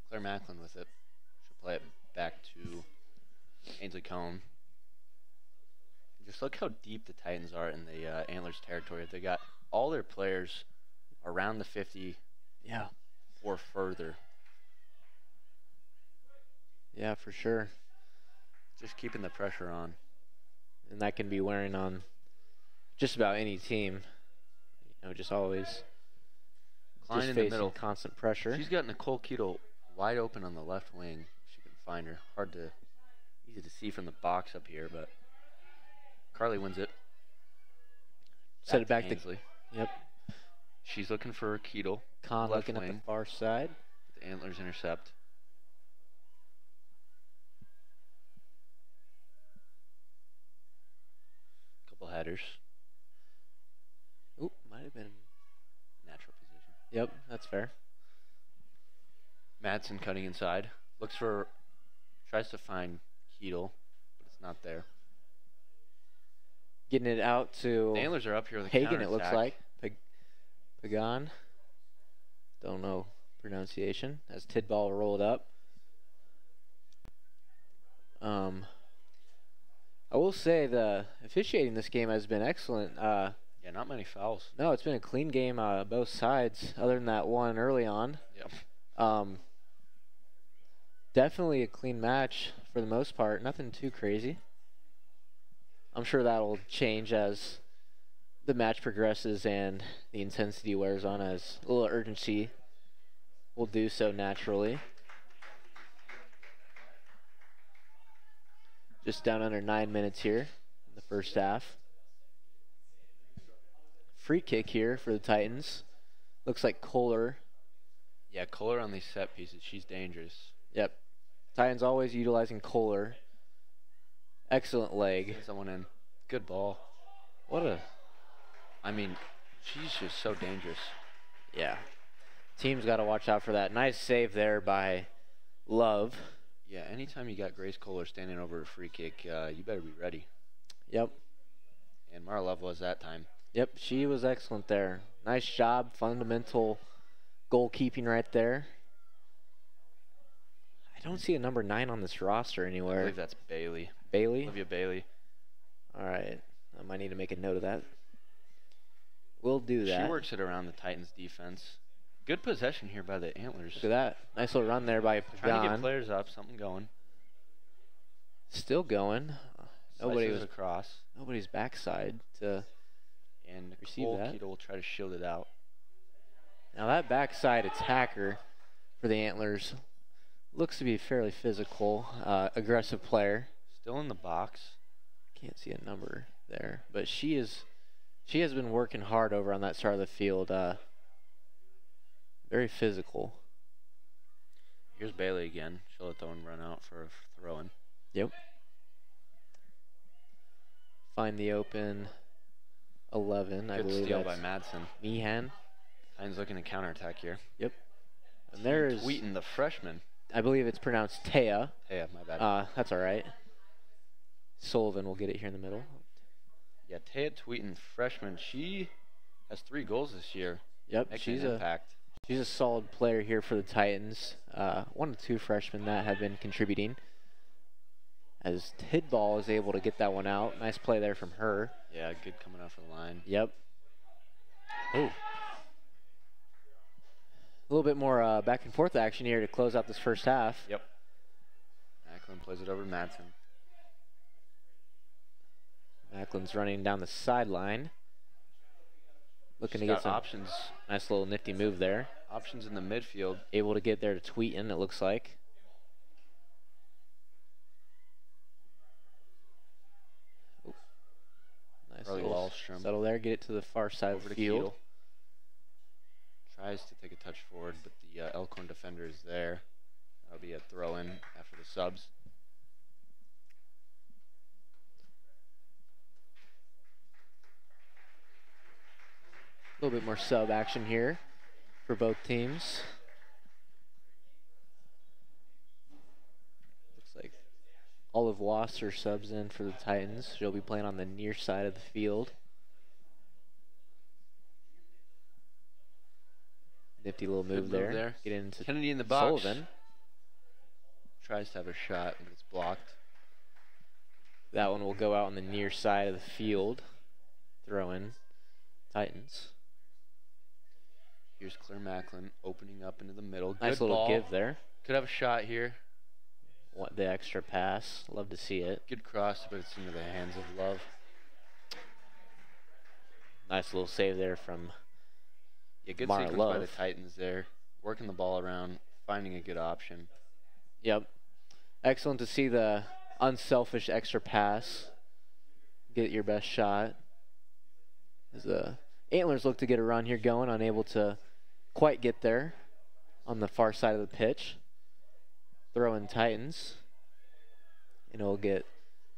Claire Macklin with it. She'll play it back to Ansley Cohn. Just look how deep the Titans are in the Antlers territory. They got all their players around the 50, yeah, or further. Yeah, for sure. Just keeping the pressure on, and that can be wearing on just about any team. You know, just always Klein just in the middle, constant pressure. She's got Nicole Kiedel wide open on the left wing. She can find her. Easy to see from the box up here, but. Carly wins it. Set it back to Ansley. Yep. She's looking for Kiedel. Con looking at the far side. The Antlers intercept. Couple headers. Oop, might have been natural position. Yep, that's fair. Madsen cutting inside. Looks for, tries to find Kiedel, but it's not there. Getting it out to the Antlers are up here with the Pagan, it looks like. Pagan. Don't know pronunciation. As Tidball rolled up. I will say the officiating this game has been excellent. Yeah, not many fouls. No, it's been a clean game both sides, other than that one early on. Yep. Definitely a clean match for the most part. Nothing too crazy. I'm sure that'll change as the match progresses and the intensity wears on, as a little urgency will do so naturally. Just down under 9 minutes here in the first half. Free kick here for the Titans. Looks like Kohler. Yeah, Kohler on these set pieces. She's dangerous. Yep. Titans always utilizing Kohler. Excellent leg. Someone in. Good ball. What a... I mean, she's just so dangerous. Yeah. Team's got to watch out for that. Nice save there by Love. Yeah, anytime you got Grace Kohler standing over a free kick, you better be ready. Yep. And Mara Love was that time. Yep, she was excellent there. Nice job, fundamental goalkeeping right there. I don't see a number 9 on this roster anywhere. I believe that's Bailey. Bailey? Olivia Bailey. All right. I might need to make a note of that. We'll do that. She works it around the Titans' defense. Good possession here by the Antlers. Look at that. Nice little run there by Pagan. Trying to get players up. Something going. Still going. Nobody was across. Nobody's backside to and receive that. Nicole Kiedel will try to shield it out. Now that backside attacker for the Antlers looks to be fairly physical, aggressive player. Still in the box. Can't see a number there, but she is. She has been working hard over on that side of the field. Very physical. Here's Bailey again. She'll let the one run out for a throw-in. Yep. Find the open 11, I believe. Good steal by Madsen. Meehan. Hines looking to counterattack here. Yep. And there is Tweeton, the freshman. I believe it's pronounced Taya. Taya, my bad. That's all right. Sullivan will get it here in the middle. Yeah, Taya Tweeton, freshman. She has 3 goals this year. Yep, she's an impact. She's a solid player here for the Titans. 1 to 2 freshmen that have been contributing. As Tidball is able to get that one out. Nice play there from her. Yeah, good coming off the line. Yep. Oh. A little bit more back and forth action here to close out this first half. Yep. Macklin plays it over to Madsen. Macklin's running down the sideline. Looking to get some options. Nice little nifty move there. Options in the midfield. Able to get there to Tweeton, it looks like. Ooh. Nice Carly little Wallstrom. Settle there, get it to the far side over of the field. Kiedel. Tries to take a touch forward, but the Elkhorn defender is there. That'll be a throw-in after the subs. A little bit more sub action here for both teams. Looks like Olive Wasser subs in for the Titans. She'll be playing on the near side of the field. Nifty little move there. Get into Kennedy in the box. Sullivan tries to have a shot and it's blocked. That one will go out on the near side of the field. Throw in Titans. Here's Claire Macklin opening up into the middle. Nice little give there. Could have a shot here. Want the extra pass. Love to see it. Good cross, but it's into the hands of Love. Nice little save there from Mara Love. Good sequence by the Titans there. Working the ball around, finding a good option. Yep. Excellent to see the unselfish extra pass. Get your best shot. As the Antlers look to get a run here going, unable to quite get there on the far side of the pitch. Throw in Titans. And it'll get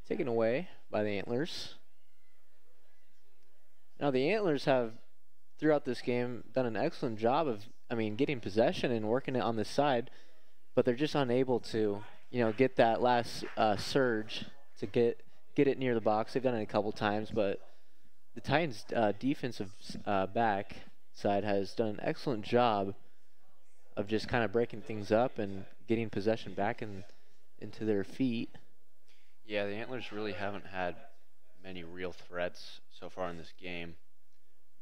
taken away by the Antlers. Now the Antlers have, throughout this game, done an excellent job of, getting possession and working it on this side, but they're just unable to, get that last surge to get it near the box. They've done it a couple times, but the Titans' defensive back side has done an excellent job of just kind of breaking things up and getting possession back into their feet. Yeah, the Antlers really haven't had many real threats so far in this game.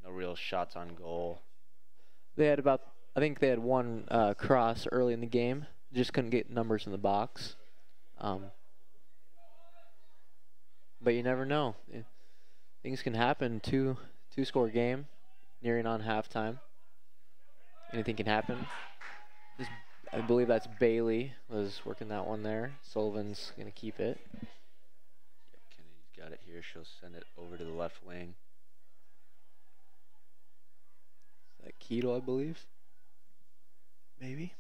No real shots on goal. They had about, I think they had one cross early in the game. Just couldn't get numbers in the box. But you never know. Things can happen. Two-score game, nearing on halftime. Anything can happen. Just, I believe that's Bailey was working that one there. Sullivan's going to keep it. Yep, Kennedy's got it here. She'll send it over to the left wing. Is that Kiedel, I believe? Maybe.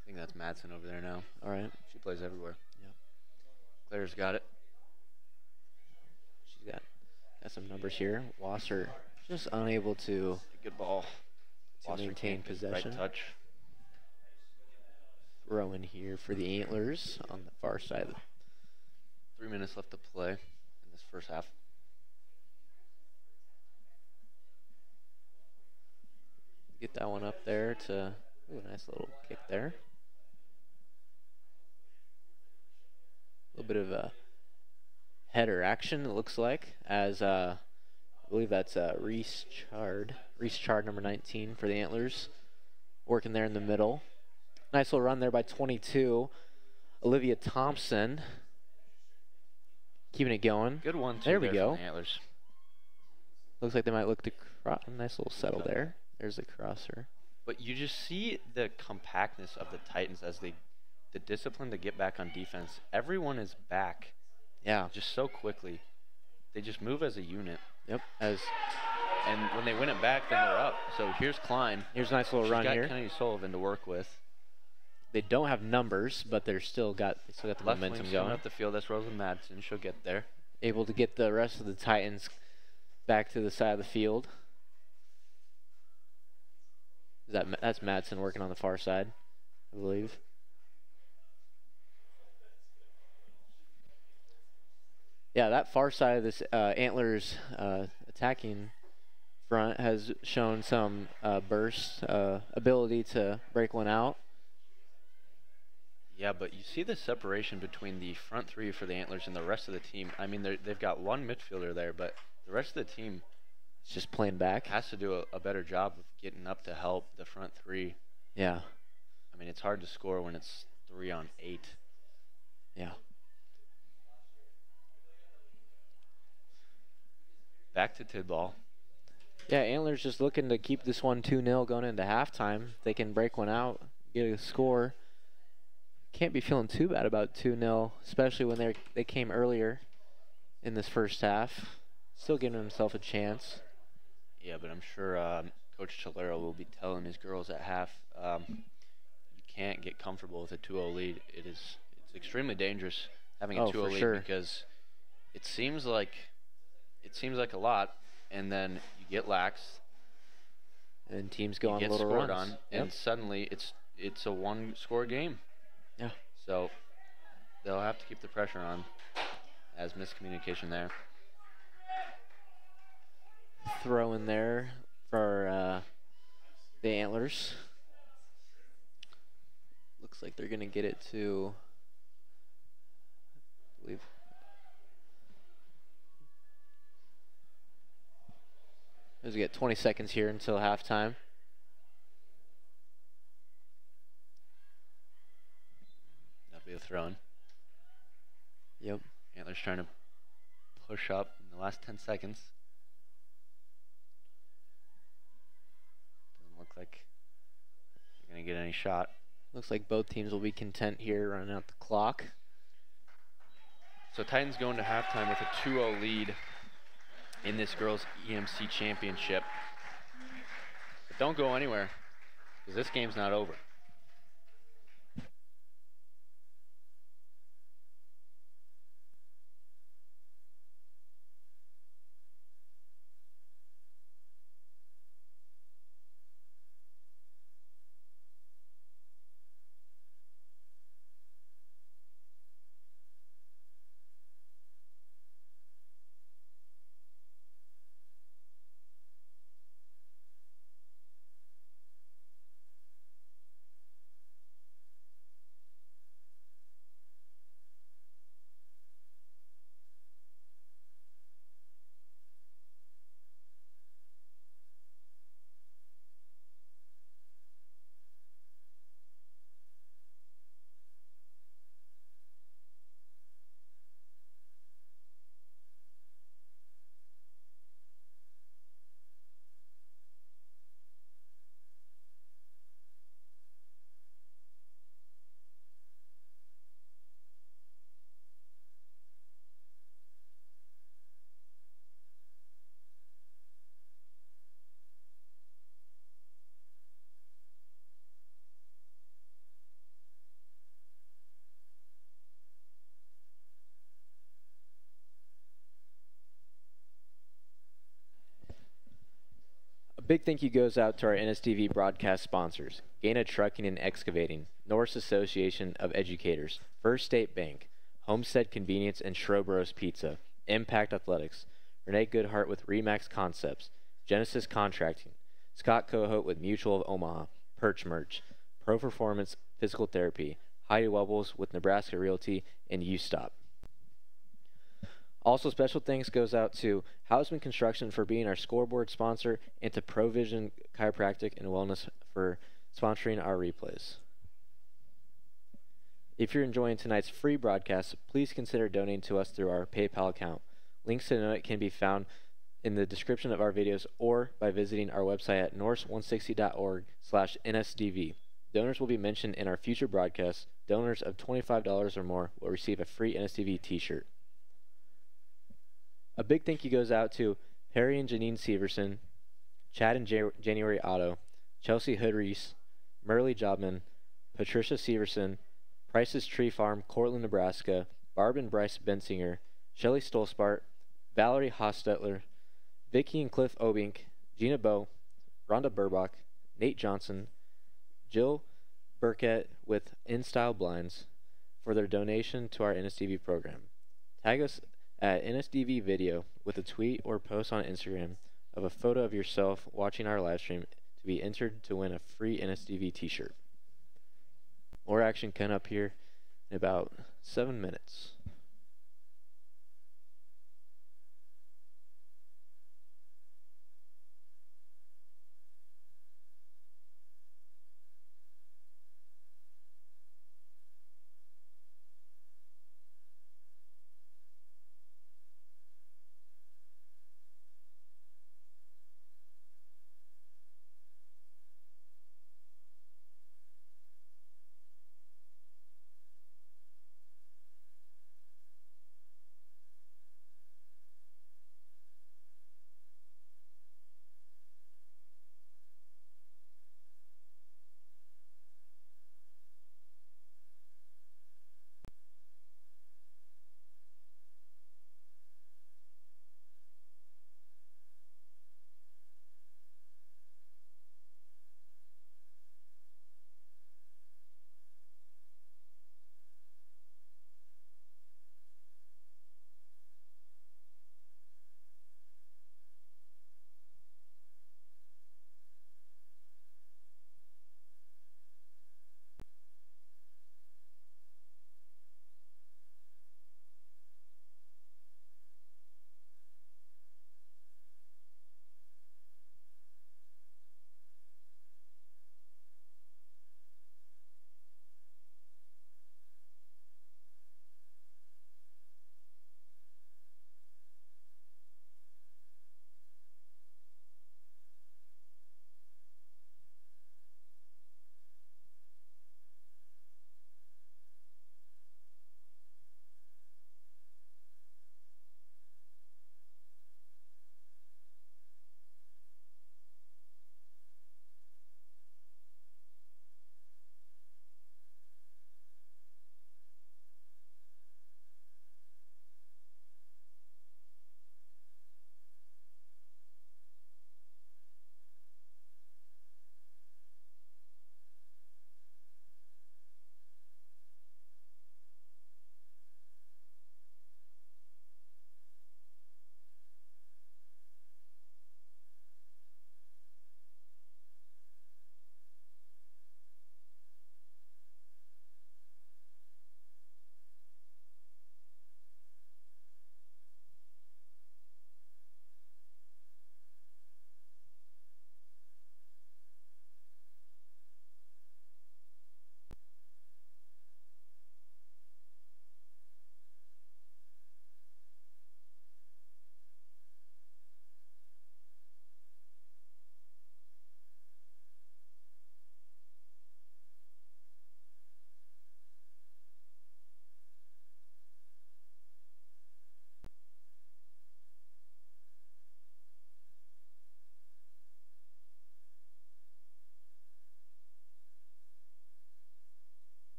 I think that's Madsen over there now. All right. She plays everywhere. Yep. Claire's got it. She's got some numbers here. Wasser just unable to. Good ball. To maintain possession. Right touch. Throw in here for the Antlers on the far side. 3 minutes left to play in this first half. Get that one up there to. Ooh, nice little kick there. A little bit of a header action, it looks like, as I believe that's Reese Chard. Reese Chard, number 19 for the Antlers, working there in the middle. Nice little run there by 22. Olivia Thompson keeping it going. Good one, too. There we go. The Antlers. Looks like they might look to cross. Nice little settle there. There's the crosser. But you just see the compactness of the Titans as the discipline to get back on defense. Everyone is back. Yeah. Just so quickly. They just move as a unit. Yep. And when they win it back, then they're up. So here's Klein. Here's a nice little run here. She's got Kennedy Sullivan to work with. They don't have numbers, but they're still got the momentum going. Up the field. That's Rosalind Madsen. She'll get there. Able to get the rest of the Titans back to the side of the field. That's Madsen working on the far side, I believe. Yeah, that far side of this Antlers attacking front has shown some burst ability to break one out. Yeah, but you see the separation between the front three for the Antlers and the rest of the team. I mean, they've got one midfielder there, but the rest of the team it's just playing back. Has to do a better job of getting up to help the front three. Yeah. I mean, it's hard to score when it's 3 on 8. Yeah. Back to Tidball. Yeah, Antlers just looking to keep this one 2-0 going into halftime. They can break one out, get a score. Can't be feeling too bad about 2-0, especially when they came earlier in this first half. Still giving himself a chance. Yeah, but I'm sure Coach Tolero will be telling his girls at half, you can't get comfortable with a 2-0 lead. It's extremely dangerous having a 2-0 lead because it seems like a lot, and then you get lax, and teams go on little runs, and suddenly it's a one-score game. Yeah. So they'll have to keep the pressure on, as miscommunication there. Throw in there for the Antlers. Looks like they're gonna get it to, I believe. There's we got 20 seconds here until halftime. That'll be a throw in. Yep. Antlers trying to push up in the last 10 seconds. Doesn't look like they're going to get any shot. Looks like both teams will be content here running out the clock. So Titans going to halftime with a 2-0 lead in this girls' EMC championship. But don't go anywhere, because this game's not over. Big thank you goes out to our NSTV broadcast sponsors, Gaina Trucking and Excavating, Norris Association of Educators, First State Bank, Homestead Convenience and Shrobro's Pizza, Impact Athletics, Renee Goodhart with Remax Concepts, Genesis Contracting, Scott Cohote with Mutual of Omaha, Perch Merch, Pro Performance Physical Therapy, Heidi Webbles with Nebraska Realty, and U-Stop. Also, special thanks goes out to Hausman Construction for being our scoreboard sponsor and to Provision Chiropractic and Wellness for sponsoring our replays. If you're enjoying tonight's free broadcast, please consider donating to us through our PayPal account. Links to donate can be found in the description of our videos or by visiting our website at norris160.org/nsdv. Donors will be mentioned in our future broadcasts. Donors of $25 or more will receive a free NSTV t-shirt. A big thank you goes out to Harry and Janine Severson, Chad and January Otto, Chelsea Hood-Reese, Merle Jobman, Patricia Severson, Price's Tree Farm, Cortland, Nebraska, Barb and Bryce Bensinger, Shelly Stolspart, Valerie Hostetler, Vicky and Cliff Obink, Gina Bowe, Rhonda Burbach, Nate Johnson, Jill Burkett with InStyle Blinds for their donation to our NSTV program. Tag us at NSDV video with a tweet or post on Instagram of a photo of yourself watching our live stream to be entered to win a free NSDV t-shirt. More action coming up here in about 7 minutes.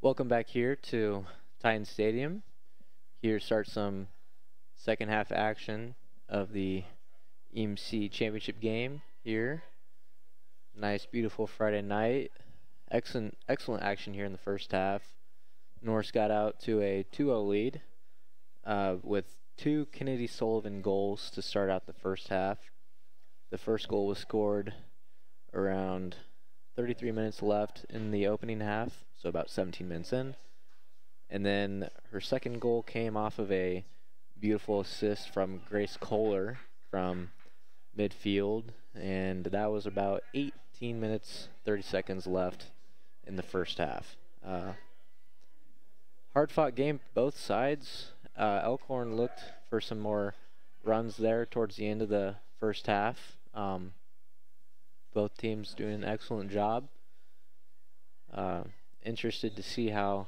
Welcome back here to Titan Stadium. Here starts some second half action of the EMC championship game here. Nice, beautiful Friday night. Excellent action here in the first half. Norris got out to a 2-0 lead with two Kennedy Sullivan goals to start out the first half. The first goal was scored around 33 minutes left in the opening half, so about 17 minutes in. And then her second goal came off of a beautiful assist from Grace Kohler from midfield, and that was about 18 minutes, 30 seconds left in the first half. Hard-fought game, both sides. Elkhorn looked for some more runs there towards the end of the first half. Both teams doing an excellent job. Interested to see how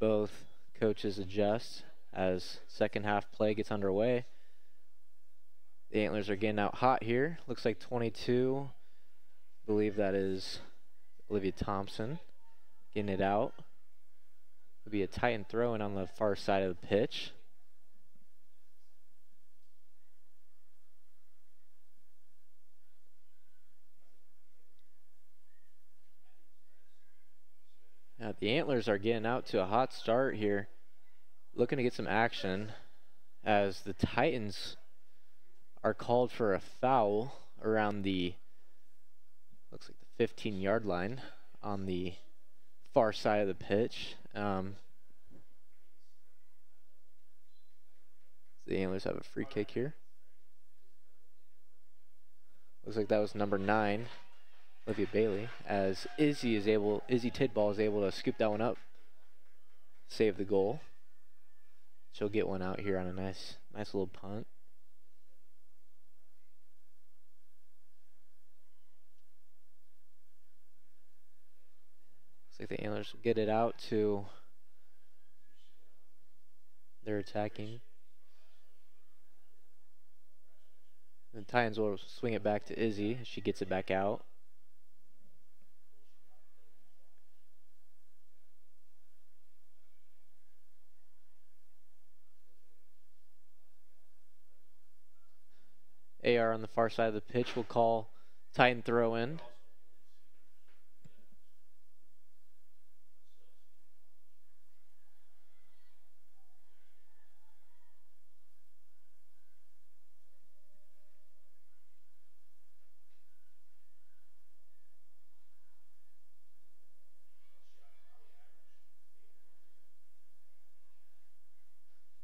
both coaches adjust as second half play gets underway. The Antlers are getting out hot here. Looks like 22. I believe that is Olivia Thompson getting it out. It'll be a Titan throw-in on the far side of the pitch. Now the Antlers are getting out to a hot start here, looking to get some action as the Titans are called for a foul around the, looks like the 15-yard line on the far side of the pitch. The Antlers have a free kick here. Looks like that was number 9. Olivia Bailey, as Izzy Tidball is able to scoop that one up, save the goal. She'll get one out here on a nice little punt. Looks like the Antlers will get it out to their attacking. The Titans will swing it back to Izzy as she gets it back out. AR on the far side of the pitch will call Titan throw in.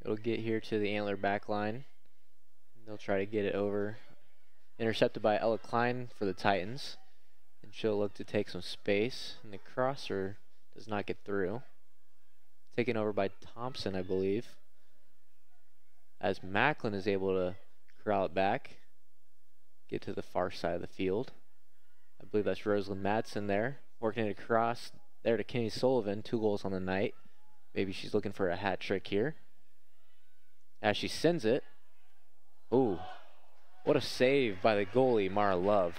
It'll get here to the Antler back line. They'll try to get it over. Intercepted by Ella Klein for the Titans. And she'll look to take some space. And the crosser does not get through. Taken over by Thompson, I believe, as Macklin is able to corral it back. Get to the far side of the field. I believe that's Rosalind Madsen there. Working it across there to Kennedy Sullivan. 2 goals on the night. Maybe she's looking for a hat trick here. As she sends it. Ooh, what a save by the goalie, Mara Love.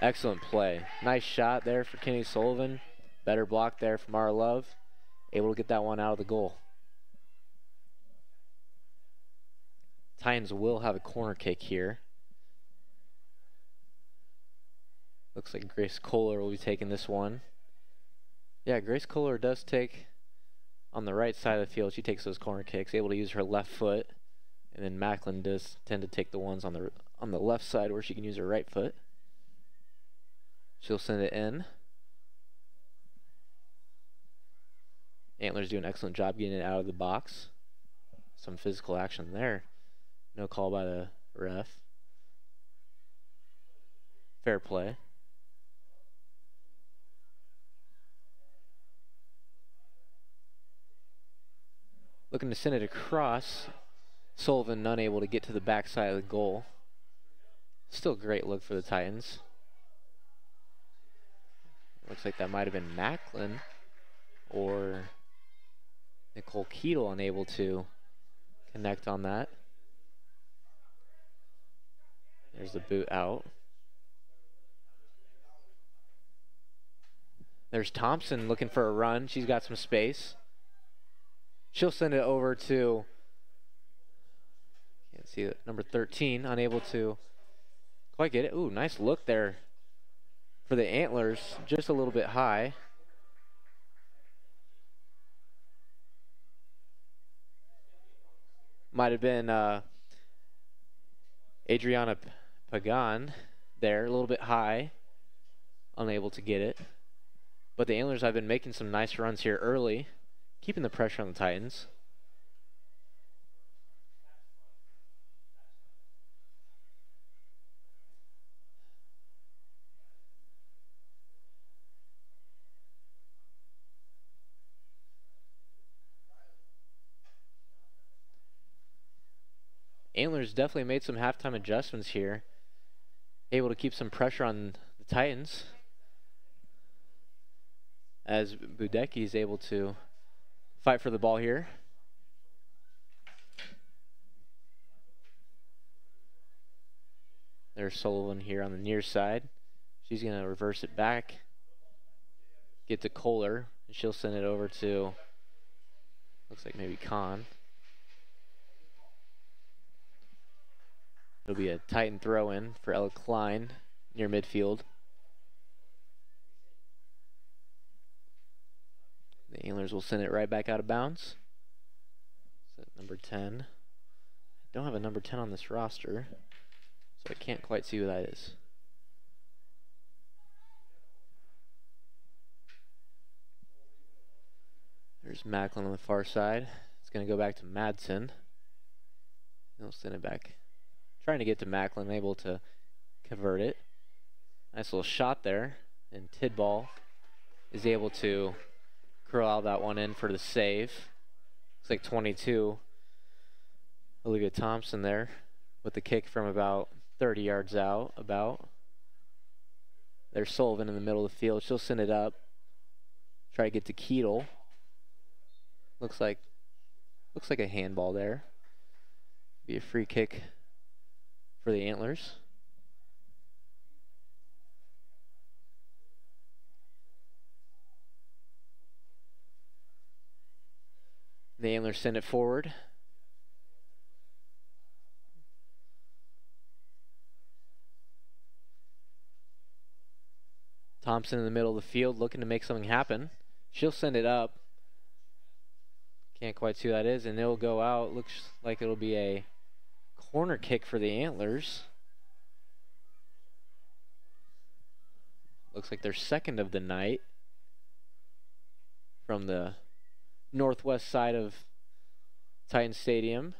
Excellent play. Nice shot there for Kennedy Sullivan. Better block there for Mara Love. Able to get that one out of the goal. Titans will have a corner kick here. Looks like Grace Kohler will be taking this one. Yeah, Grace Kohler does take on the right side of the field. She takes those corner kicks. Able to use her left foot. And then Macklin does tend to take the ones on the left side where she can use her right foot. She'll send it in. Antlers do an excellent job getting it out of the box. Some physical action there. No call by the ref. Fair play. Looking to send it across. Sullivan unable to get to the backside of the goal. Still a great look for the Titans. Looks like that might have been Macklin or Nicole Kiedel unable to connect on that. There's the boot out. There's Thompson looking for a run. She's got some space. She'll send it over to, can't see it, number 13, unable to quite get it. Ooh, nice look there for the Antlers, just a little bit high. Might have been Adriana Pagan there, a little bit high, unable to get it. But the Antlers have been making some nice runs here early, keeping the pressure on the Titans. Antlers definitely made some halftime adjustments here, able to keep some pressure on the Titans, as Budecki is able to fight for the ball here. There's Sullivan here on the near side. She's going to reverse it back, get to Kohler, and she'll send it over to, looks like maybe Khan. It'll be a Titan throw-in for Ella Klein near midfield. The Antlers will send it right back out of bounds. Set number 10. I don't have a number 10 on this roster, so I can't quite see who that is. There's Macklin on the far side. It's going to go back to Madsen. They'll send it back. Trying to get to Macklin, able to convert it. Nice little shot there, and Tidball is able to corral that one in for the save. Looks like 22, Olivia Thompson there with the kick from about 30 yards out. About there's Sullivan in the middle of the field. She'll send it up, try to get to Kiedel. Looks like a handball there. Be a free kick for the Antlers. The Antlers send it forward. Thompson in the middle of the field, looking to make something happen. She'll send it up. Can't quite see who that is, and it'll go out. Looks like it'll be a corner kick for the Antlers. Looks like their second of the night from the northwest side of Titan Stadium.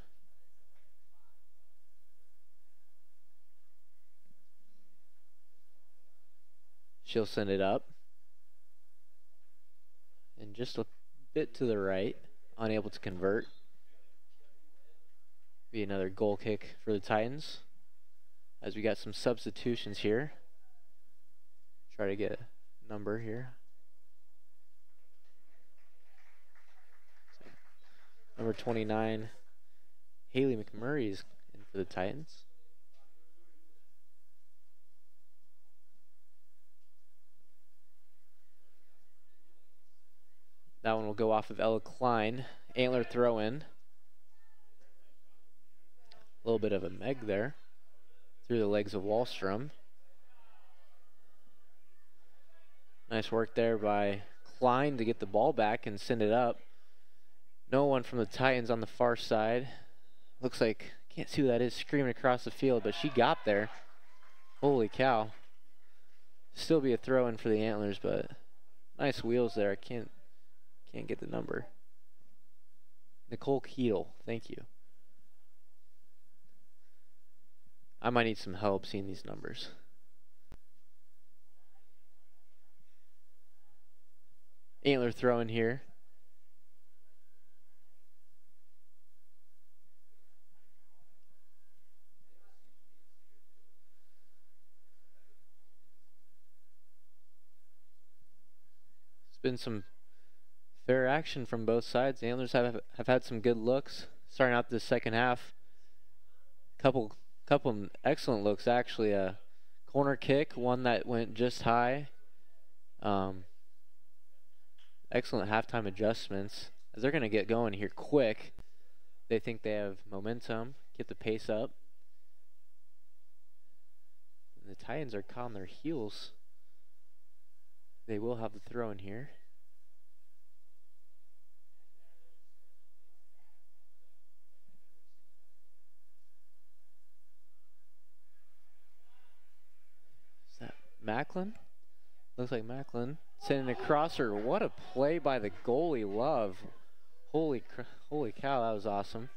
She'll send it up, and just a bit to the right, unable to convert. Be another goal kick for the Titans, as we got some substitutions here. Try to get a number here. Number 29, Haley McMurray is in for the Titans. That one will go off of Ella Klein. Antler throw in. A little bit of a meg there through the legs of Wallstrom. Nice work there by Klein to get the ball back and send it up. No one from the Titans on the far side. Looks like, can't see who that is screaming across the field, but she got there. Holy cow. Still be a throw-in for the Antlers, but nice wheels there. I can't get the number. Nicole Kiedel, thank you. I might need some help seeing these numbers. Antler throw in here. It's been some fair action from both sides. The Antlers have had some good looks starting out this second half. Couple excellent looks, actually. A corner kick, one that went just high. excellent halftime adjustments, as they're going to get going here quick. They think they have momentum, get the pace up. And the Titans are caught on their heels. They will have the throw in here. Is that Macklin? Looks like Macklin sending a crosser. What a play by the goalie, Love. Holy cow, that was awesome.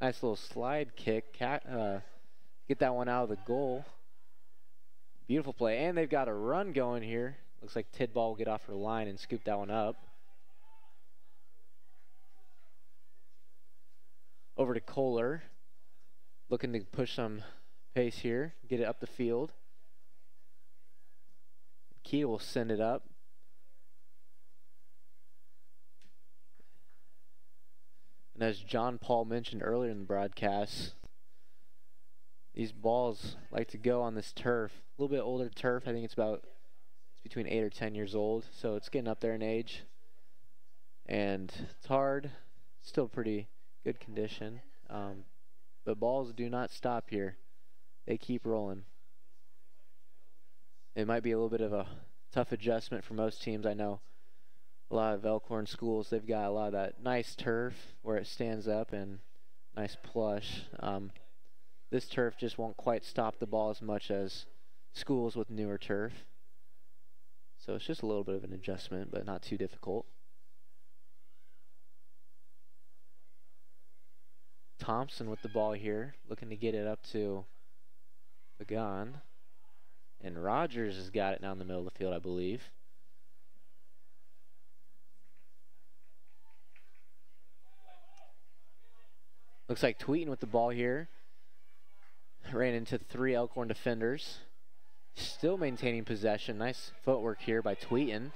Nice little slide kick. Get that one out of the goal. Beautiful play. And they've got a run going here. Looks like Tidball will get off her line and scoop that one up. Over to Kohler. Looking to push some pace here. Get it up the field. Key will send it up. And as John Paul mentioned earlier in the broadcast, these balls like to go on this turf. A little bit older turf. I think it's between 8 or 10 years old. So it's getting up there in age. And it's hard. Still pretty good condition. But balls do not stop here. They keep rolling. It might be a little bit of a tough adjustment for most teams. I know a lot of Elkhorn schools, they've got a lot of that nice turf where it stands up and nice plush. This turf just won't quite stop the ball as much as schools with newer turf. So it's just a little bit of an adjustment, but not too difficult. Thompson with the ball here, looking to get it up to Pagan. And Rogers has got it now in the middle of the field, I believe. Looks like Tweeton with the ball here. Ran into 3 Elkhorn defenders. Still maintaining possession. Nice footwork here by Tweeton.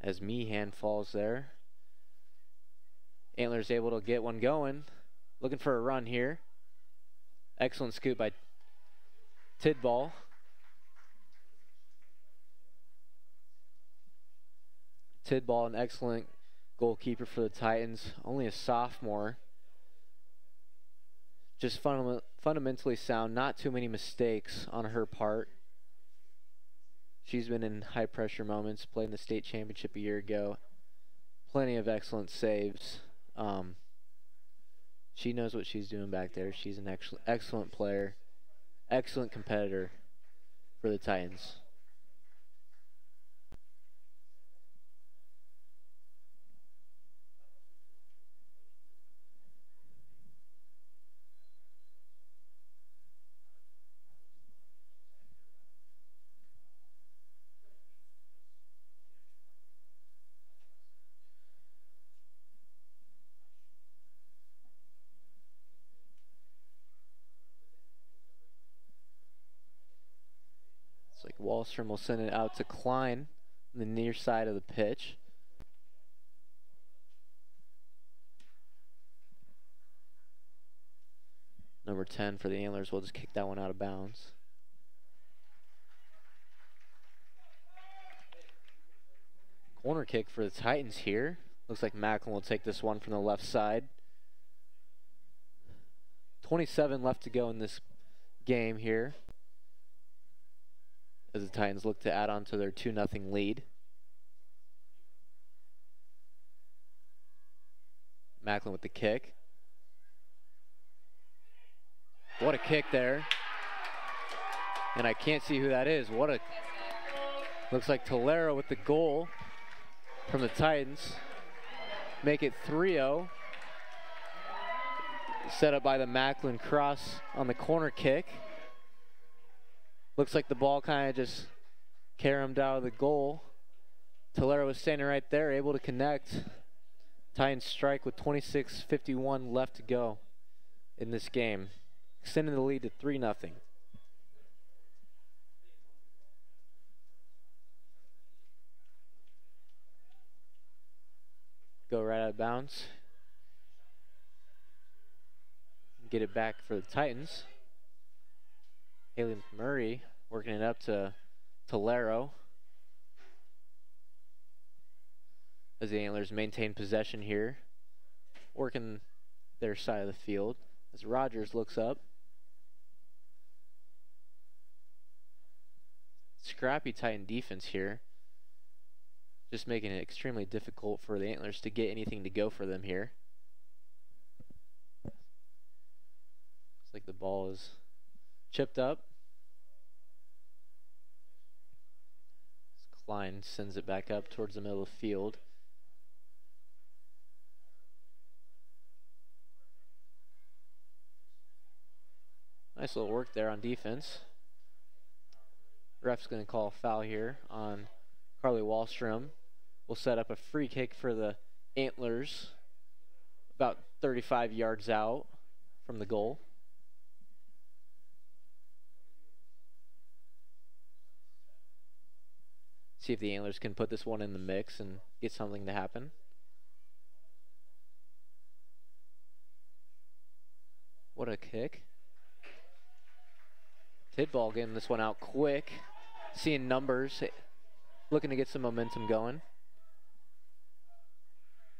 As Meehan falls there. Antlers able to get one going. Looking for a run here. Excellent scoop by Tidball. Tidball, an excellent goalkeeper for the Titans. Only a sophomore. Just fundamentally sound. Not too many mistakes on her part. She's been in high pressure moments. Played in the state championship a year ago. Plenty of excellent saves. She knows what she's doing back there. She's an excellent player, excellent competitor for the Titans. Wallstrom will send it out to Klein on the near side of the pitch. Number 10 for the Antlers will just kick that one out of bounds. Corner kick for the Titans here. Looks like Macklin will take this one from the left side. 27 left to go in this game here, as the Titans look to add on to their 2-0 lead. Macklin with the kick. What a kick there. And I can't see who that is. What a... Looks like Tolero with the goal from the Titans. Make it 3-0. Set up by the Macklin cross on the corner kick. Looks like the ball kind of just caromed out of the goal. Tolero was standing right there, able to connect. Titans strike with 26:51 left to go in this game, extending the lead to 3-0. Go right out of bounds. Get it back for the Titans. Haley McMurray working it up to Tolero. As the Antlers maintain possession here, working their side of the field. As Rogers looks up. Scrappy Titan defense here. Just making it extremely difficult for the Antlers to get anything to go for them here. Looks like the ball is chipped up. Klein sends it back up towards the middle of the field. Nice little work there on defense. Ref's going to call a foul here on Carly Wallstrom. We'll set up a free kick for the Antlers about 35 yards out from the goal. See if the Antlers can put this one in the mix and get something to happen. What a kick. Tidball getting this one out quick. Seeing numbers. Looking to get some momentum going.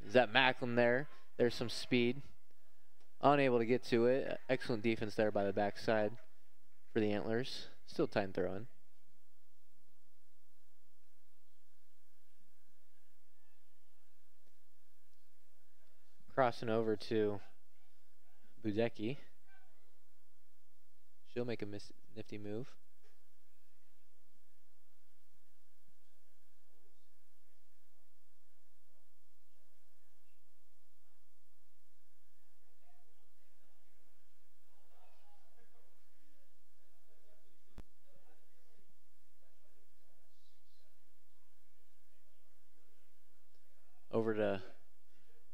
Is that Macklin there? There's some speed. Unable to get to it. Excellent defense there by the backside for the Antlers. Still time throwing. Crossing over to Budecki. She'll make a nifty move. Over to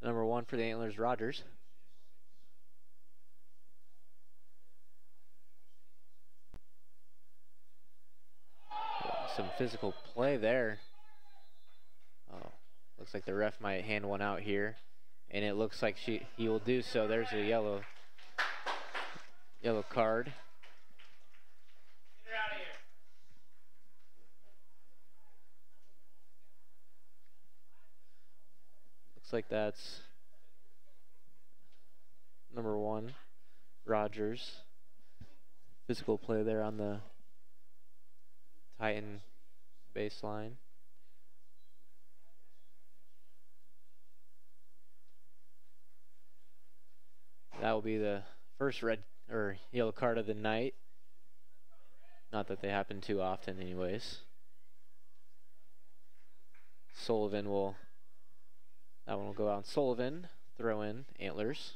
number one for the Antlers, Rogers. Some physical play there. Oh, looks like the ref might hand one out here, and it looks like he will do so. There's a yellow card. Get her out of here. Looks like that's number one, Rogers. Physical play there on the Titan baseline. That will be the first red or yellow card of the night. Not that they happen too often anyways. Sullivan will... That one will go out. Sullivan, throw in, Antlers.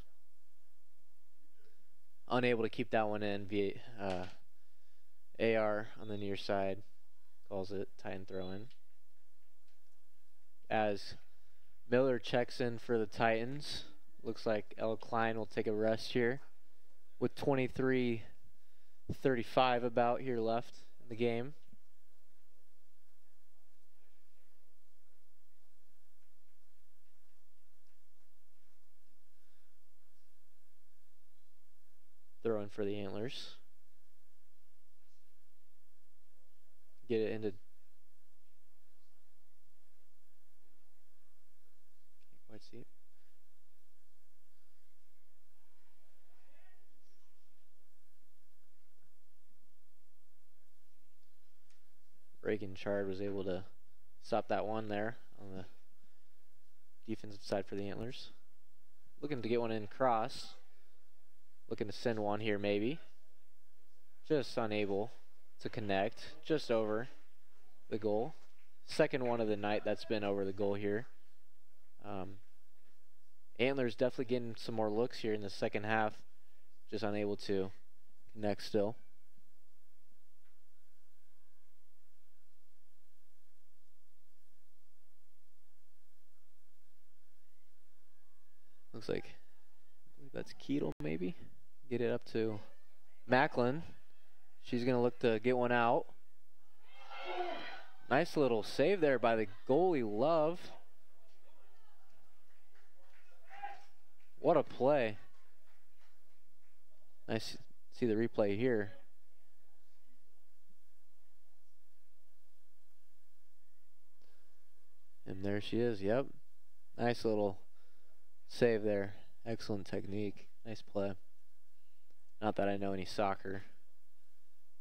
Unable to keep that one in. AR on the near side calls it, Titan throw in. As Miller checks in for the Titans, looks like Ella Klein will take a rest here with 23:35 about here left in the game. Throw in for the Antlers. Get it into. Can't quite see it. Reagan Chard was able to stop that one there on the defensive side for the Antlers. Looking to get one in cross. Looking to send one here maybe. Just unable to connect. Just over the goal. Second one of the night that's been over the goal here. Antlers definitely getting some more looks here in the second half. Just unable to connect still. Looks like that's Kiedel maybe. Get it up to Macklin. She's going to look to get one out. Nice little save there by the goalie, Love. What a play. Nice to see the replay here. There she is, yep. Nice little save there. Excellent technique. Nice play. Not that I know any soccer,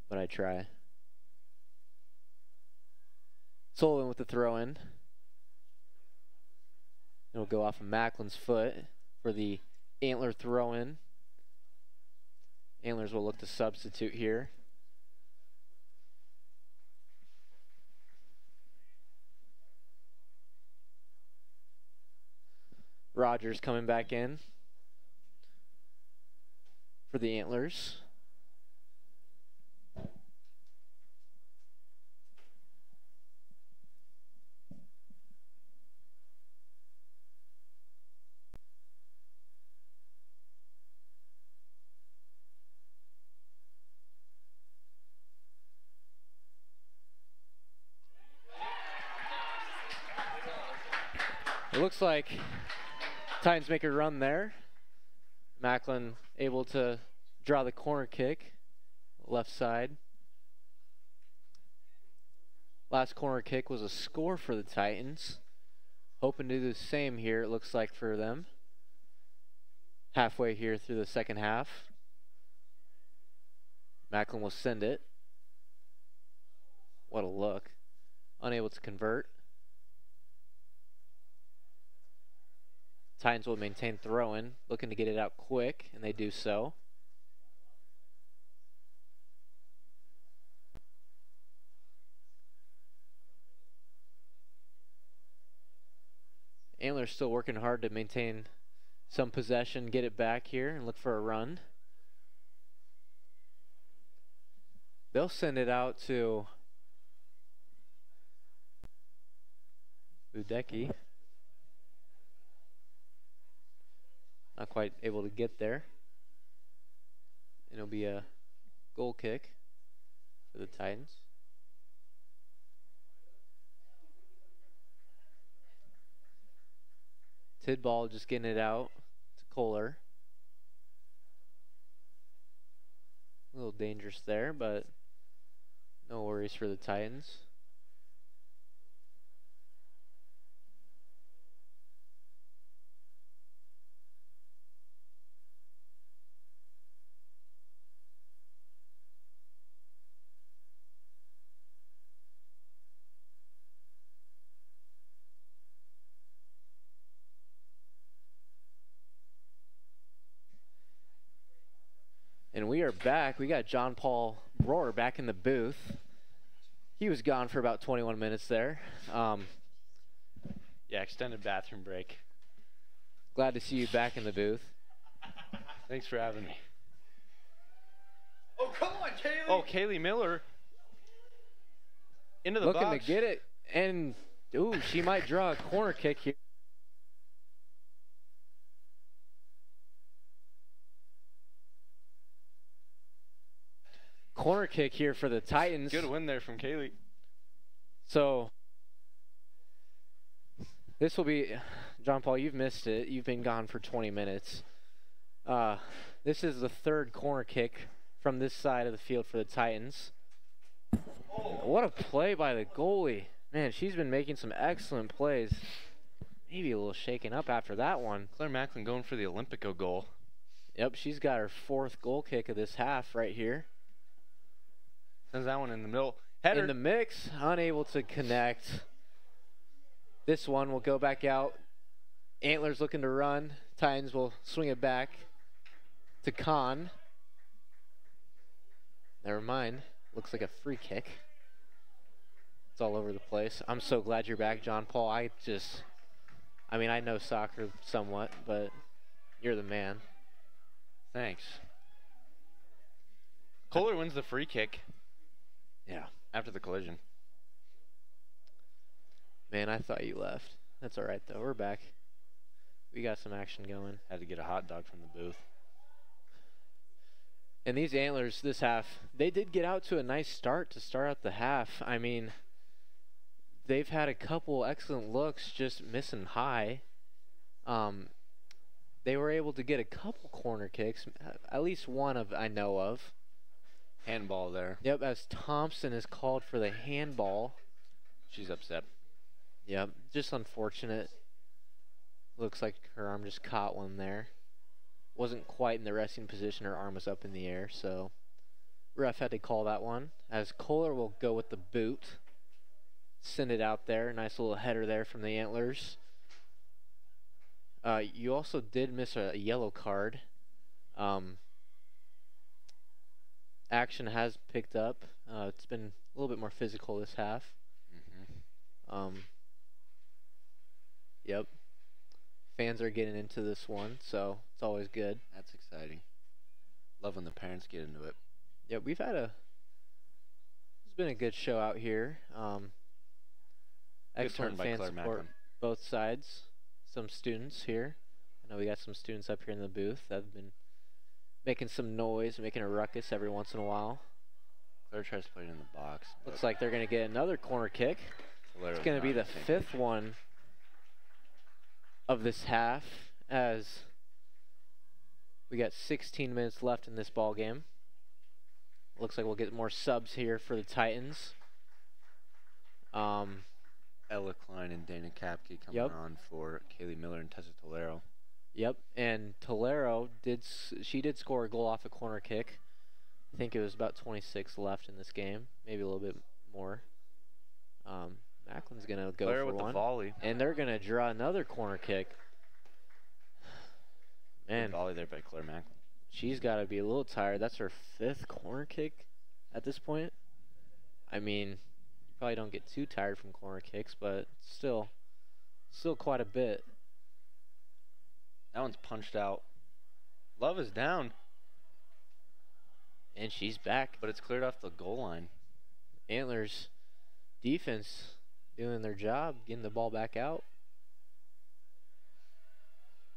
but I try. Sullivan with the throw-in. It'll go off of Macklin's foot for the Antler throw-in. Antlers will look to substitute here. Rogers coming back in for the Antlers. It looks like Titans make a run there. Macklin able to draw the corner kick, left side. Last corner kick was a score for the Titans. Hoping to do the same here, it looks like, for them. Halfway here through the second half. Macklin will send it. What a look. Unable to convert. Titans will maintain throwing, looking to get it out quick, and they do so. Antlers still working hard to maintain some possession, get it back here, and look for a run. They'll send it out to Budecki. Not quite able to get there. And it'll be a goal kick for the Titans. Tidball just getting it out to Kohler. A little dangerous there, but no worries for the Titans. Are back. We got John Paul Brewer back in the booth. He was gone for about 21 minutes there. Yeah, extended bathroom break. Glad to see you back in the booth. Thanks for having me. Oh, come on, Kaylee! Oh, Kaylee Miller. Into the box. Looking to get it, and ooh, she might draw a corner kick here. Corner kick here for the Titans. Good win there from Kaylee. So this will be, John Paul, you've missed it. You've been gone for 20 minutes. This is the third corner kick from this side of the field for the Titans. Oh. What a play by the goalie. Man, she's been making some excellent plays. Maybe a little shaken up after that one. Claire Macklin going for the Olympico goal. Yep, she's got her fourth goal kick of this half right here. Sends that one in the middle. Header. In the mix, unable to connect. This one will go back out. Antlers looking to run. Titans will swing it back to Khan. Never mind. Looks like a free kick. It's all over the place. I'm so glad you're back, John Paul. I mean, I know soccer somewhat, but you're the man. Thanks. Kohler wins the free kick. Yeah, after the collision. Man, I thought you left. That's all right, though. We're back. We got some action going. Had to get a hot dog from the booth. And these Antlers this half, they did get out to a nice start to start out the half. I mean, they've had a couple excellent looks, just missing high. They were able to get a couple corner kicks, at least one of I know of. Handball there. Yep, as Thompson is called for the handball. She's upset. Yep, just unfortunate. Looks like her arm just caught one there. Wasn't quite in the resting position. Her arm was up in the air, so ref had to call that one. As Kohler will go with the boot. Send it out there. Nice little header there from the Antlers. You also did miss a yellow card. Action has picked up. It's been a little bit more physical this half. Mm-hmm. Yep. Fans are getting into this one, so it's always good. That's exciting. Love when the parents get into it. Yeah, we've had a... It's been a good show out here. Excellent fan support both sides. Some students here. I know we got some students up here in the booth that have been making some noise, making a ruckus every once in a while. Claire tries to play it in the box. Looks like they're going to get another corner kick. It's going to be the fifth one of this half, as we got 16 minutes left in this ball game. Looks like we'll get more subs here for the Titans. Ella Klein and Dana Kapke coming on for Kaylee Miller and Tessa Tolero. Yep, and Tolero did score a goal off a corner kick. I think it was about 26 left in this game, maybe a little bit more. Macklin's going to go for one. The volley. And they're going to draw another corner kick. Man. The volley there by Claire Macklin. She's got to be a little tired. That's her fifth corner kick at this point. I mean, you probably don't get too tired from corner kicks, but still quite a bit. That one's punched out. Love is down. And she's back. But it's cleared off the goal line. Antlers defense doing their job, getting the ball back out.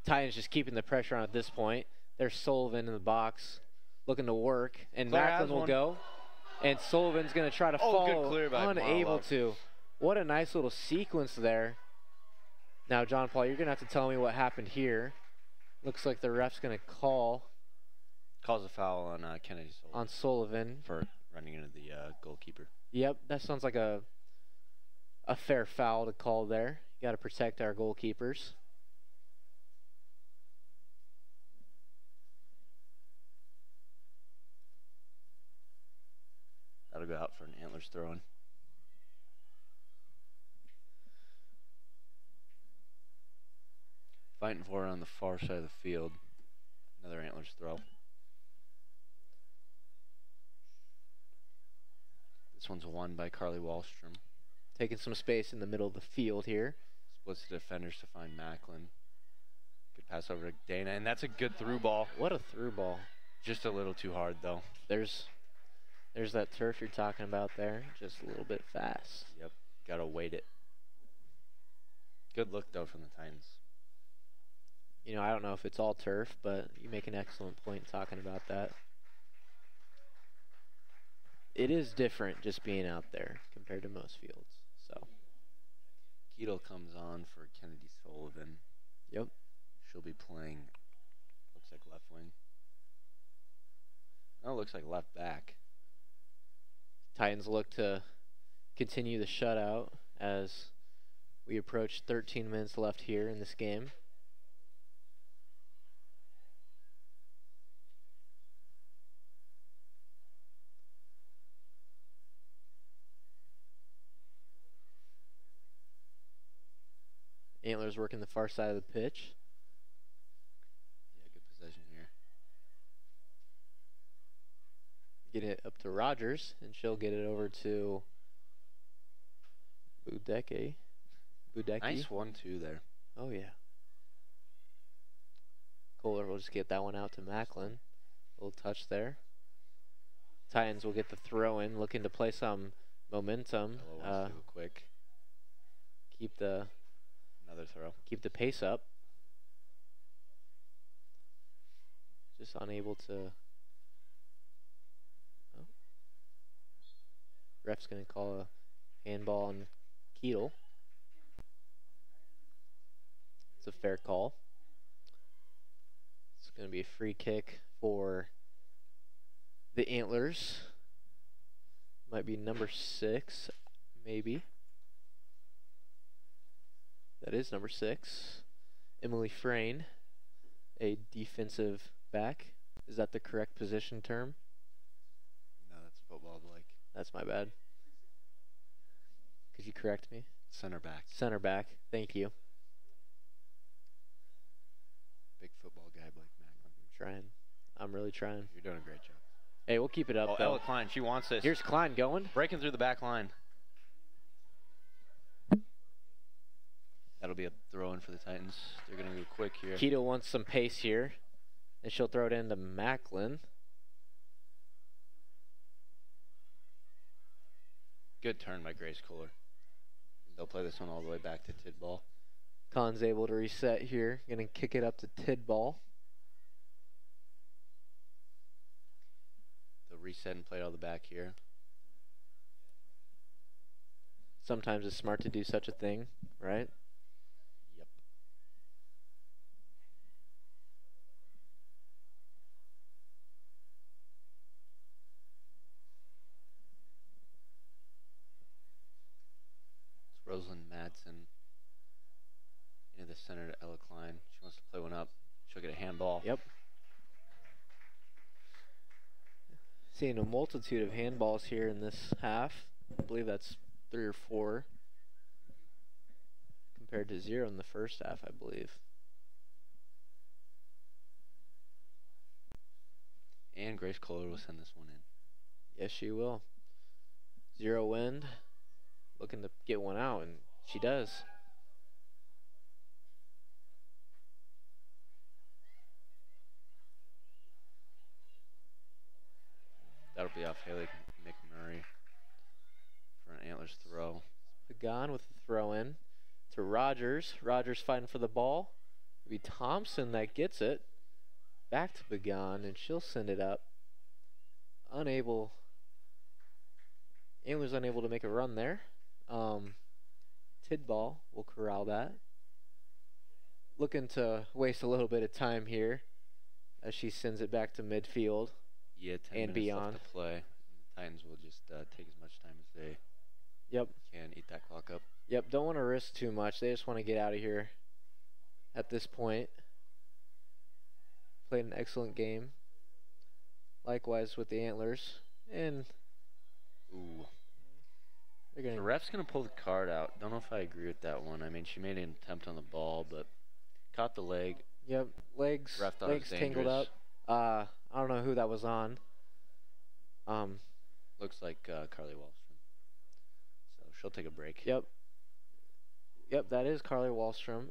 Titans just keeping the pressure on at this point. There's Sullivan in the box looking to work, and Claire Macklin will go. And Sullivan's going to try to follow, unable to. What a nice little sequence there. Now, John Paul, you're going to have to tell me what happened here. Looks like the ref's going to call. Calls a foul on Kennedy Sullivan. On Sullivan. For running into the goalkeeper. Yep, that sounds like a fair foul to call there. You got to protect our goalkeepers. That'll go out for an Antlers throw-in. Fighting for it on the far side of the field. Another Antlers throw. This one's won by Carly Wallstrom. Taking some space in the middle of the field here. Splits the defenders to find Macklin. Good pass over to Dana, and that's a good through ball. What a through ball. Just a little too hard, though. There's that turf you're talking about there. Just a little bit fast. Yep, got to wait it. Good look, though, from the Titans. You know, I don't know if it's all turf, but you make an excellent point talking about that. It is different just being out there compared to most fields. So Kiedel comes on for Kennedy Sullivan. Yep. She'll be playing, looks like left wing. Oh, looks like left back. Titans look to continue the shutout as we approach 13 minutes left here in this game. Antlers working the far side of the pitch. Yeah, good possession here. Get it up to Rogers, and she'll get it over to Budecki. Nice 1-2 there. Oh, yeah. Kohler will just get that one out to Macklin. A little touch there. Titans will get the throw in, looking to play some momentum. Quick. Keep the... Another throw. Keep the pace up. Just unable to. Oh. Ref's going to call a handball on Kiedel. It's a fair call. It's going to be a free kick for the Antlers. Might be number 6, maybe. That is number 6. Emily Frayne, a defensive back. Is that the correct position term? No, that's football, Blake. That's my bad. Could you correct me? Center back. Center back. Thank you. Big football guy, Blake Macklin. I'm trying. I'm really trying. You're doing a great job. Hey, we'll keep it up, though. Ella Klein, she wants this. Here's Klein going. Breaking through the back line. That'll be a throw-in for the Titans. They're going to go quick here. Kiedel wants some pace here, and she'll throw it into Macklin. Good turn by Grace Kohler. They'll play this one all the way back to Tidball. Khan's able to reset here. Going to kick it up to Tidball. They'll reset and play it all the back here. Sometimes it's smart to do such a thing, right? Yep. It's Rosalind Madsen into the center to Ella Klein. She wants to play one up. She'll get a handball. Yep. Seeing a multitude of handballs here in this half. I believe that's 3 or 4 compared to 0 in the first half, I believe. And Grace Kohler will send this one in. Yes, she will. 0 in, looking to get one out, and she does. That'll be off Haley McMurray. An Antlers throw. Pagan with the throw in to Rogers. Rogers fighting for the ball. It'll be Thompson that gets it. Back to Pagan, and she'll send it up. Unable. Antlers unable to make a run there. Tidball will corral that. Looking to waste a little bit of time here as she sends it back to midfield. Yeah, 10 and minutes beyond. Left to play. The Titans will just take as much time as they. Yep. Can eat that clock up. Yep, don't want to risk too much. They just want to get out of here at this point. Played an excellent game. Likewise with the Antlers. And ooh. They're gonna, the ref's going to pull the card out. Don't know if I agree with that one. I mean, she made an attempt on the ball, but caught the leg. Yep, legs tangled up. I don't know who that was on. Looks like Carly Wallstrom. She'll take a break. Yep. Yep, that is Carly Wallstrom.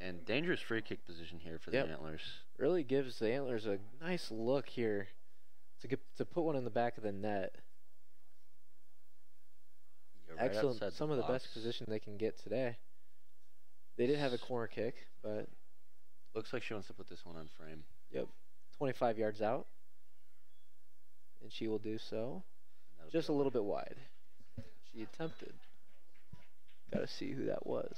And dangerous free kick position here for the Antlers. Really gives the Antlers a nice look here to get to put one in the back of the net. Right. Excellent. Some of the best position they can get today. They did have a corner kick, but looks like she wants to put this one on frame. Yep. 25 yards out. And she will do so. Just a little bit wide. She attempted. Gotta see who that was.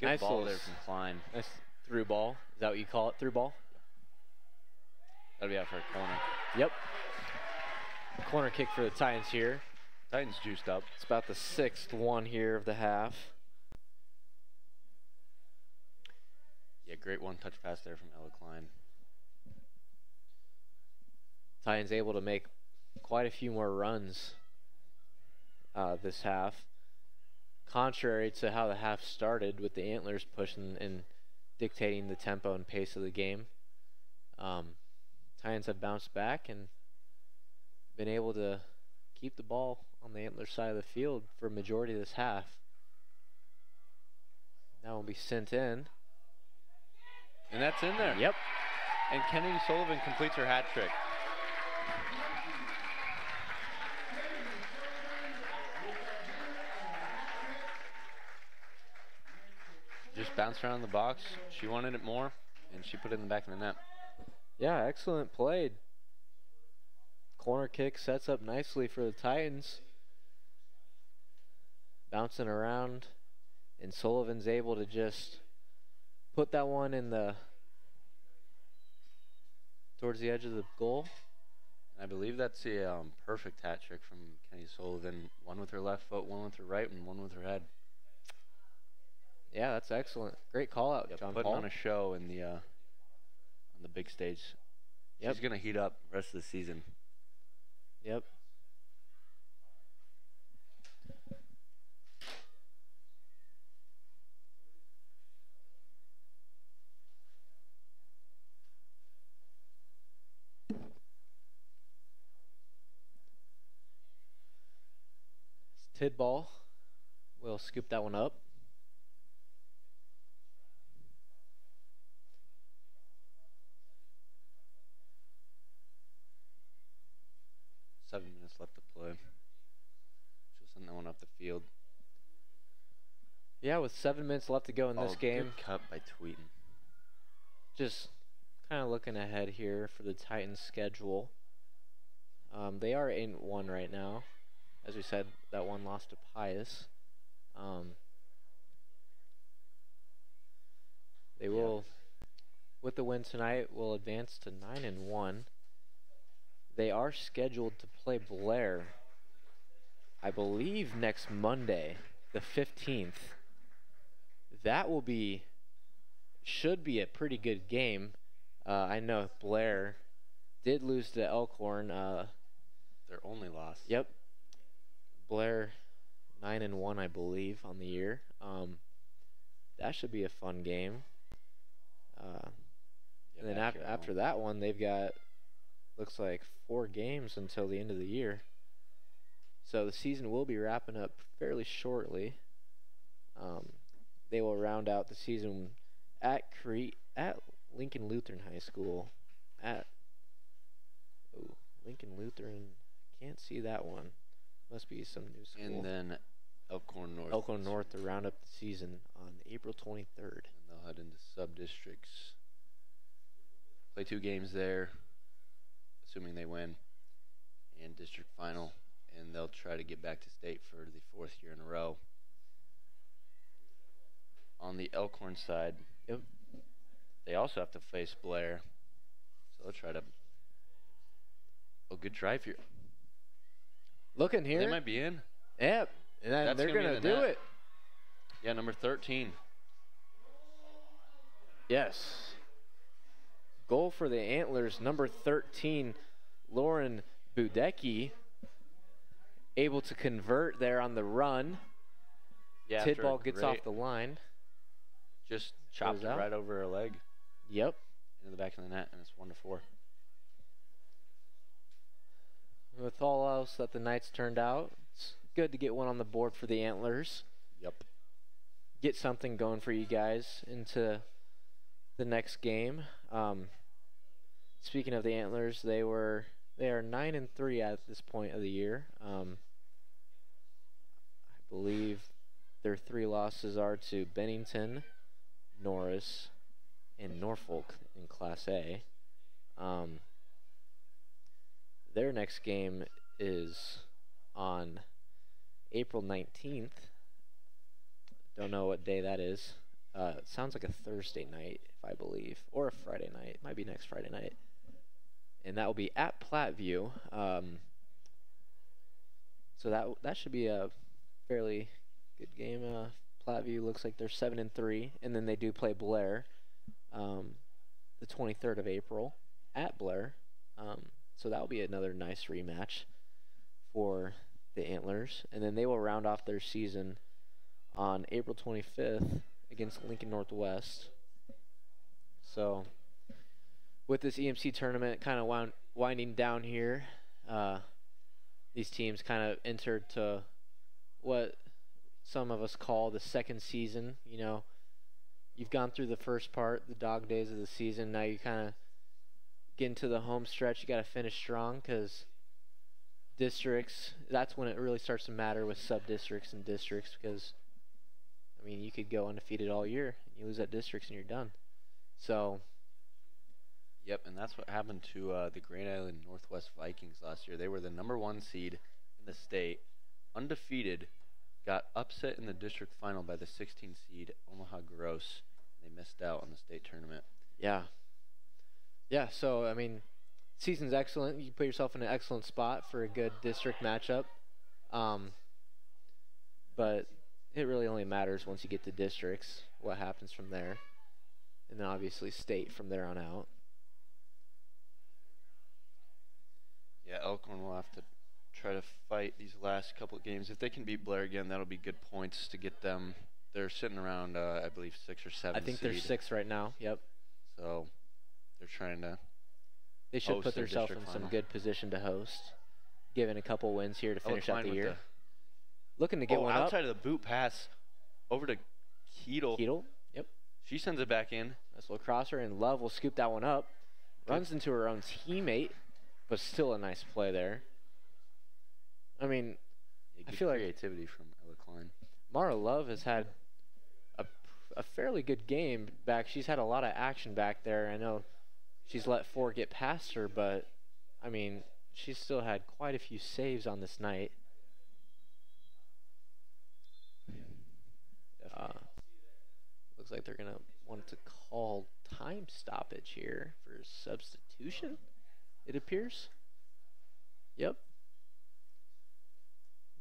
Nice ball there from Klein. Nice through ball. Is that what you call it? Through ball? That'll be out for a corner. Yep. Corner kick for the Titans here. Titans juiced up. It's about the 6th one here of the half. Yeah, great one-touch pass there from Ella Klein. Titans able to make quite a few more runs this half. Contrary to how the half started with the Antlers pushing and dictating the tempo and pace of the game, Titans have bounced back and been able to keep the ball on the Antlers side of the field for a majority of this half. That will be sent in. And that's in there. Yep. and Kennedy Sullivan completes her hat trick. Just bounced around the box. She wanted it more, and she put it in the back of the net. Yeah, excellent play. Corner kick sets up nicely for the Titans. Bouncing around, and Sullivan's able to just put that one in the towards the edge of the goal. I believe that's the perfect hat trick from Kennedy Sullivan. One with her left foot, one with her right, and one with her head. Yeah, that's excellent. Great call out, John Paul. Putting on a show in the on the big stage. Yep. She's gonna heat up the rest of the season. Yep. Tidball will scoop that one up. Left to play. She'll send that one up the field. Yeah, with 7 minutes left to go in this game. Good cut by Tweeton. Just kind of looking ahead here for the Titans' schedule. They are 8-1 right now. As we said, that one loss to Pius. They will, with the win tonight, will advance to 9-1. They are scheduled to play Blair, I believe, next Monday, the 15th. That will be, should be a pretty good game. I know Blair did lose to Elkhorn. Their only loss. Yep. Blair 9-1, I believe, on the year. That should be a fun game. And then after that one, they've got, looks like, 4 games until the end of the year. So the season will be wrapping up fairly shortly. They will round out the season at Lincoln Lutheran High School. Lincoln Lutheran. Can't see that one. Must be some new school. And then Elkhorn North. Elkhorn North to round up the season on April 23rd. And they'll head into sub-districts. Play 2 games there, assuming they win, and district final, and they'll try to get back to state for the 4th year in a row. On the Elkhorn side, yep, they also have to face Blair, so they'll try to. Oh, good drive here. Looking here, they might be in. Yep, and they're gonna do it. Yeah, number 13. Yes. Goal for the Antlers, number 13, Lauren Budecki, able to convert there on the run. Yeah, Tidball gets off the line. Just chops it right over her leg. Yep. Into the back of the net, and it's 1-4. With all else that the Knights turned out, it's good to get one on the board for the Antlers. Yep. Get something going for you guys into the next game. Speaking of the Antlers, they are 9-3 at this point of the year. I believe their 3 losses are to Bennington, Norris, and Norfolk in Class A. Their next game is on April 19th. Don't know what day that is. It sounds like a Thursday night, I believe, or a Friday night. It might be next Friday night. And that will be at Platteview. So that should be a fairly good game. Platteview looks like they're 7-3, and then they do play Blair the 23rd of April at Blair. So that will be another nice rematch for the Antlers. And then they will round off their season on April 25th against Lincoln Northwest. So with this EMC tournament kind of winding down here, these teams kind of entered to what some of us call the second season. You know, you've gone through the first part, the dog days of the season. Now you kind of get into the home stretch, you got to finish strong because districts, that's when it really starts to matter with sub-districts and districts because, I mean, you could go undefeated all year. You lose at districts and you're done. So, yep, and that's what happened to the Grand Island Northwest Vikings last year. They were the #1 seed in the state, undefeated, got upset in the district final by the 16 seed Omaha Gross. And they missed out on the state tournament. Yeah. Yeah, so, I mean, season's excellent. You put yourself in an excellent spot for a good district matchup. But it really only matters once you get to districts, what happens from there. And then, obviously, state from there on out. Yeah, Elkhorn will have to try to fight these last couple of games. If they can beat Blair again, that'll be good points to get them. They're sitting around, I believe, 6 or 7 I think seed. They're 6 right now, yep. So... they're trying to. They should put themselves in some good position to host, given a couple wins here to finish out the year. Looking to get one up. Outside of the boot pass, over to Kiedel. Kiedel, yep. She sends it back in. Nice little crosser, and Love will scoop that one up. Runs into her own teammate, but still a nice play there. I mean, I feel like creativity from Ella Klein. Mara Love has had a fairly good game back. She's had a lot of action back there. I know. She's let 4 get past her, but, I mean, she's still had quite a few saves on this night. Looks like they're going to want to call time stoppage here for substitution, it appears. Yep.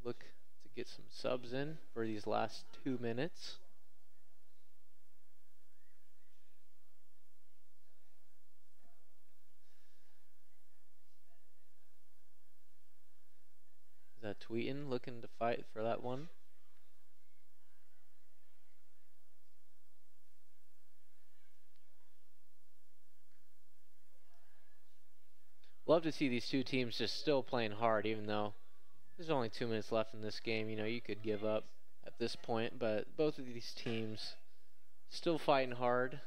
Look to get some subs in for these last 2 minutes. Tweeton looking to fight for that one. Love to see these two teams just still playing hard, even though there's only 2 minutes left in this game. You know, you could give up at this point, but both of these teams still fighting hard,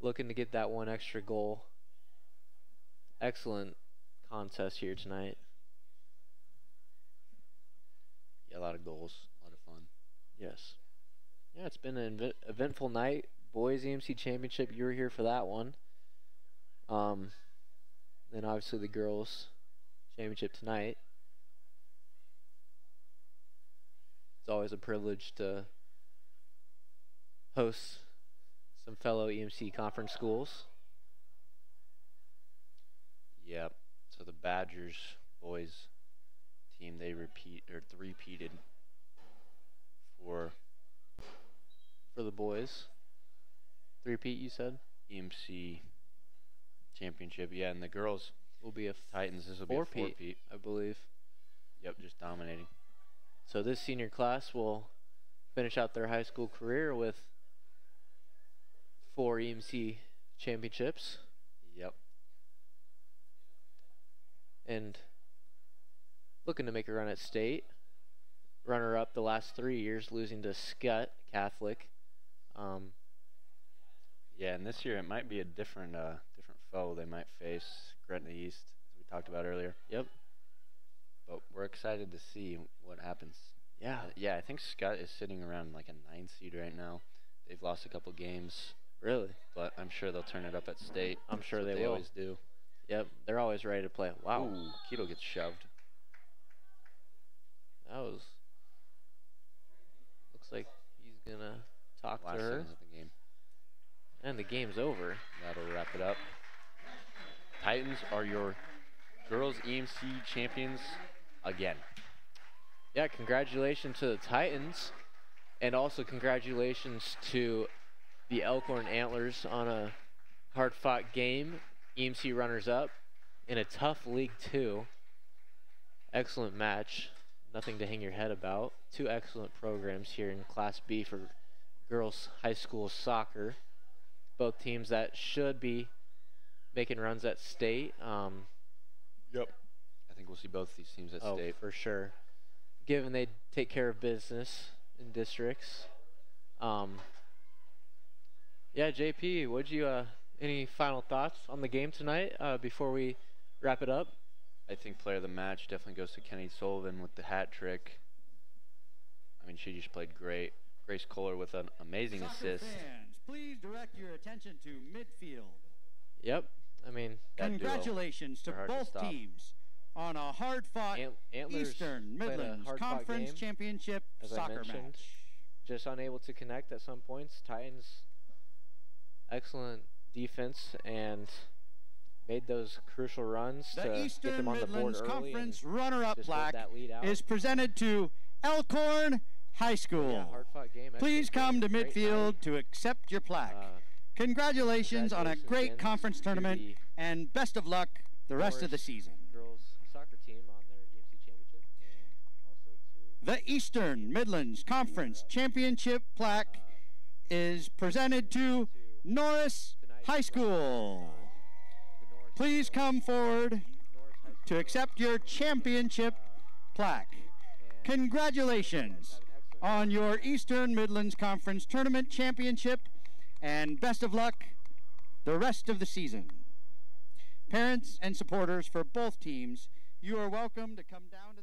looking to get that one extra goal. Excellent contest here tonight. A lot of goals, a lot of fun. Yes. Yeah, it's been an eventful night. Boys EMC Championship, you were here for that one. Then obviously the girls championship tonight. It's always a privilege to host some fellow EMC conference schools. Yep. So the Badgers boys team, they three-peated for the boys. Three-peat, you said? EMC Championship, yeah, and the girls will be a Titans. This will be a four-peat, I believe. Yep, just dominating. So this senior class will finish out their high school career with 4 EMC championships. Yep. And looking to make a run at state. Runner-up the last 3 years, losing to Scutt Catholic. Yeah, and this year it might be a different foe they might face, Gretna East, as we talked about earlier. Yep. But we're excited to see what happens. Yeah. Yeah, I think Scutt is sitting around like a 9 seed right now. They've lost a couple games. Really? But I'm sure they'll turn it up at state. I'm sure they will. They always do. Yep, they're always ready to play. Wow. Ooh, Kiedel gets shoved. That was. Looks like he's gonna talk to her. Last seconds of the game. And the game's over. That'll wrap it up. Titans are your girls EMC champions again. Yeah, congratulations to the Titans, and also congratulations to the Elkhorn Antlers on a hard-fought game. EMC runners-up in a tough league too. Excellent match. Nothing to hang your head about. 2 excellent programs here in Class B for girls high school soccer. Both teams that should be making runs at state. Yep. I think we'll see both these teams at state. Oh, for sure. Given they take care of business in districts. Yeah, JP, what'd you Any final thoughts on the game tonight before we wrap it up? I think player of the match definitely goes to Kennedy Sullivan with the hat trick. I mean, she just played great. Grace Kohler with an amazing assist. Fans, please direct your attention to midfield. Yep. I mean, congratulations to both teams on a hard-fought Eastern Midlands Conference Championship soccer match. Just unable to connect at some points. Titans, excellent defense, and made those crucial runs to get them on the board early. The Eastern Midlands Conference runner-up plaque is presented to Elkhorn High School. Yeah, hard-fought game. Please come to midfield to accept your plaque. Congratulations on a great conference tournament, and best of luck the rest of the season. Girls soccer team on their EMC championship, and also to the Eastern Midlands Conference Championship plaque is presented to Norris High School. Please come forward to accept your championship plaque. Congratulations on your Eastern Midlands Conference Tournament Championship, and best of luck the rest of the season. Parents and supporters for both teams, you are welcome to come down.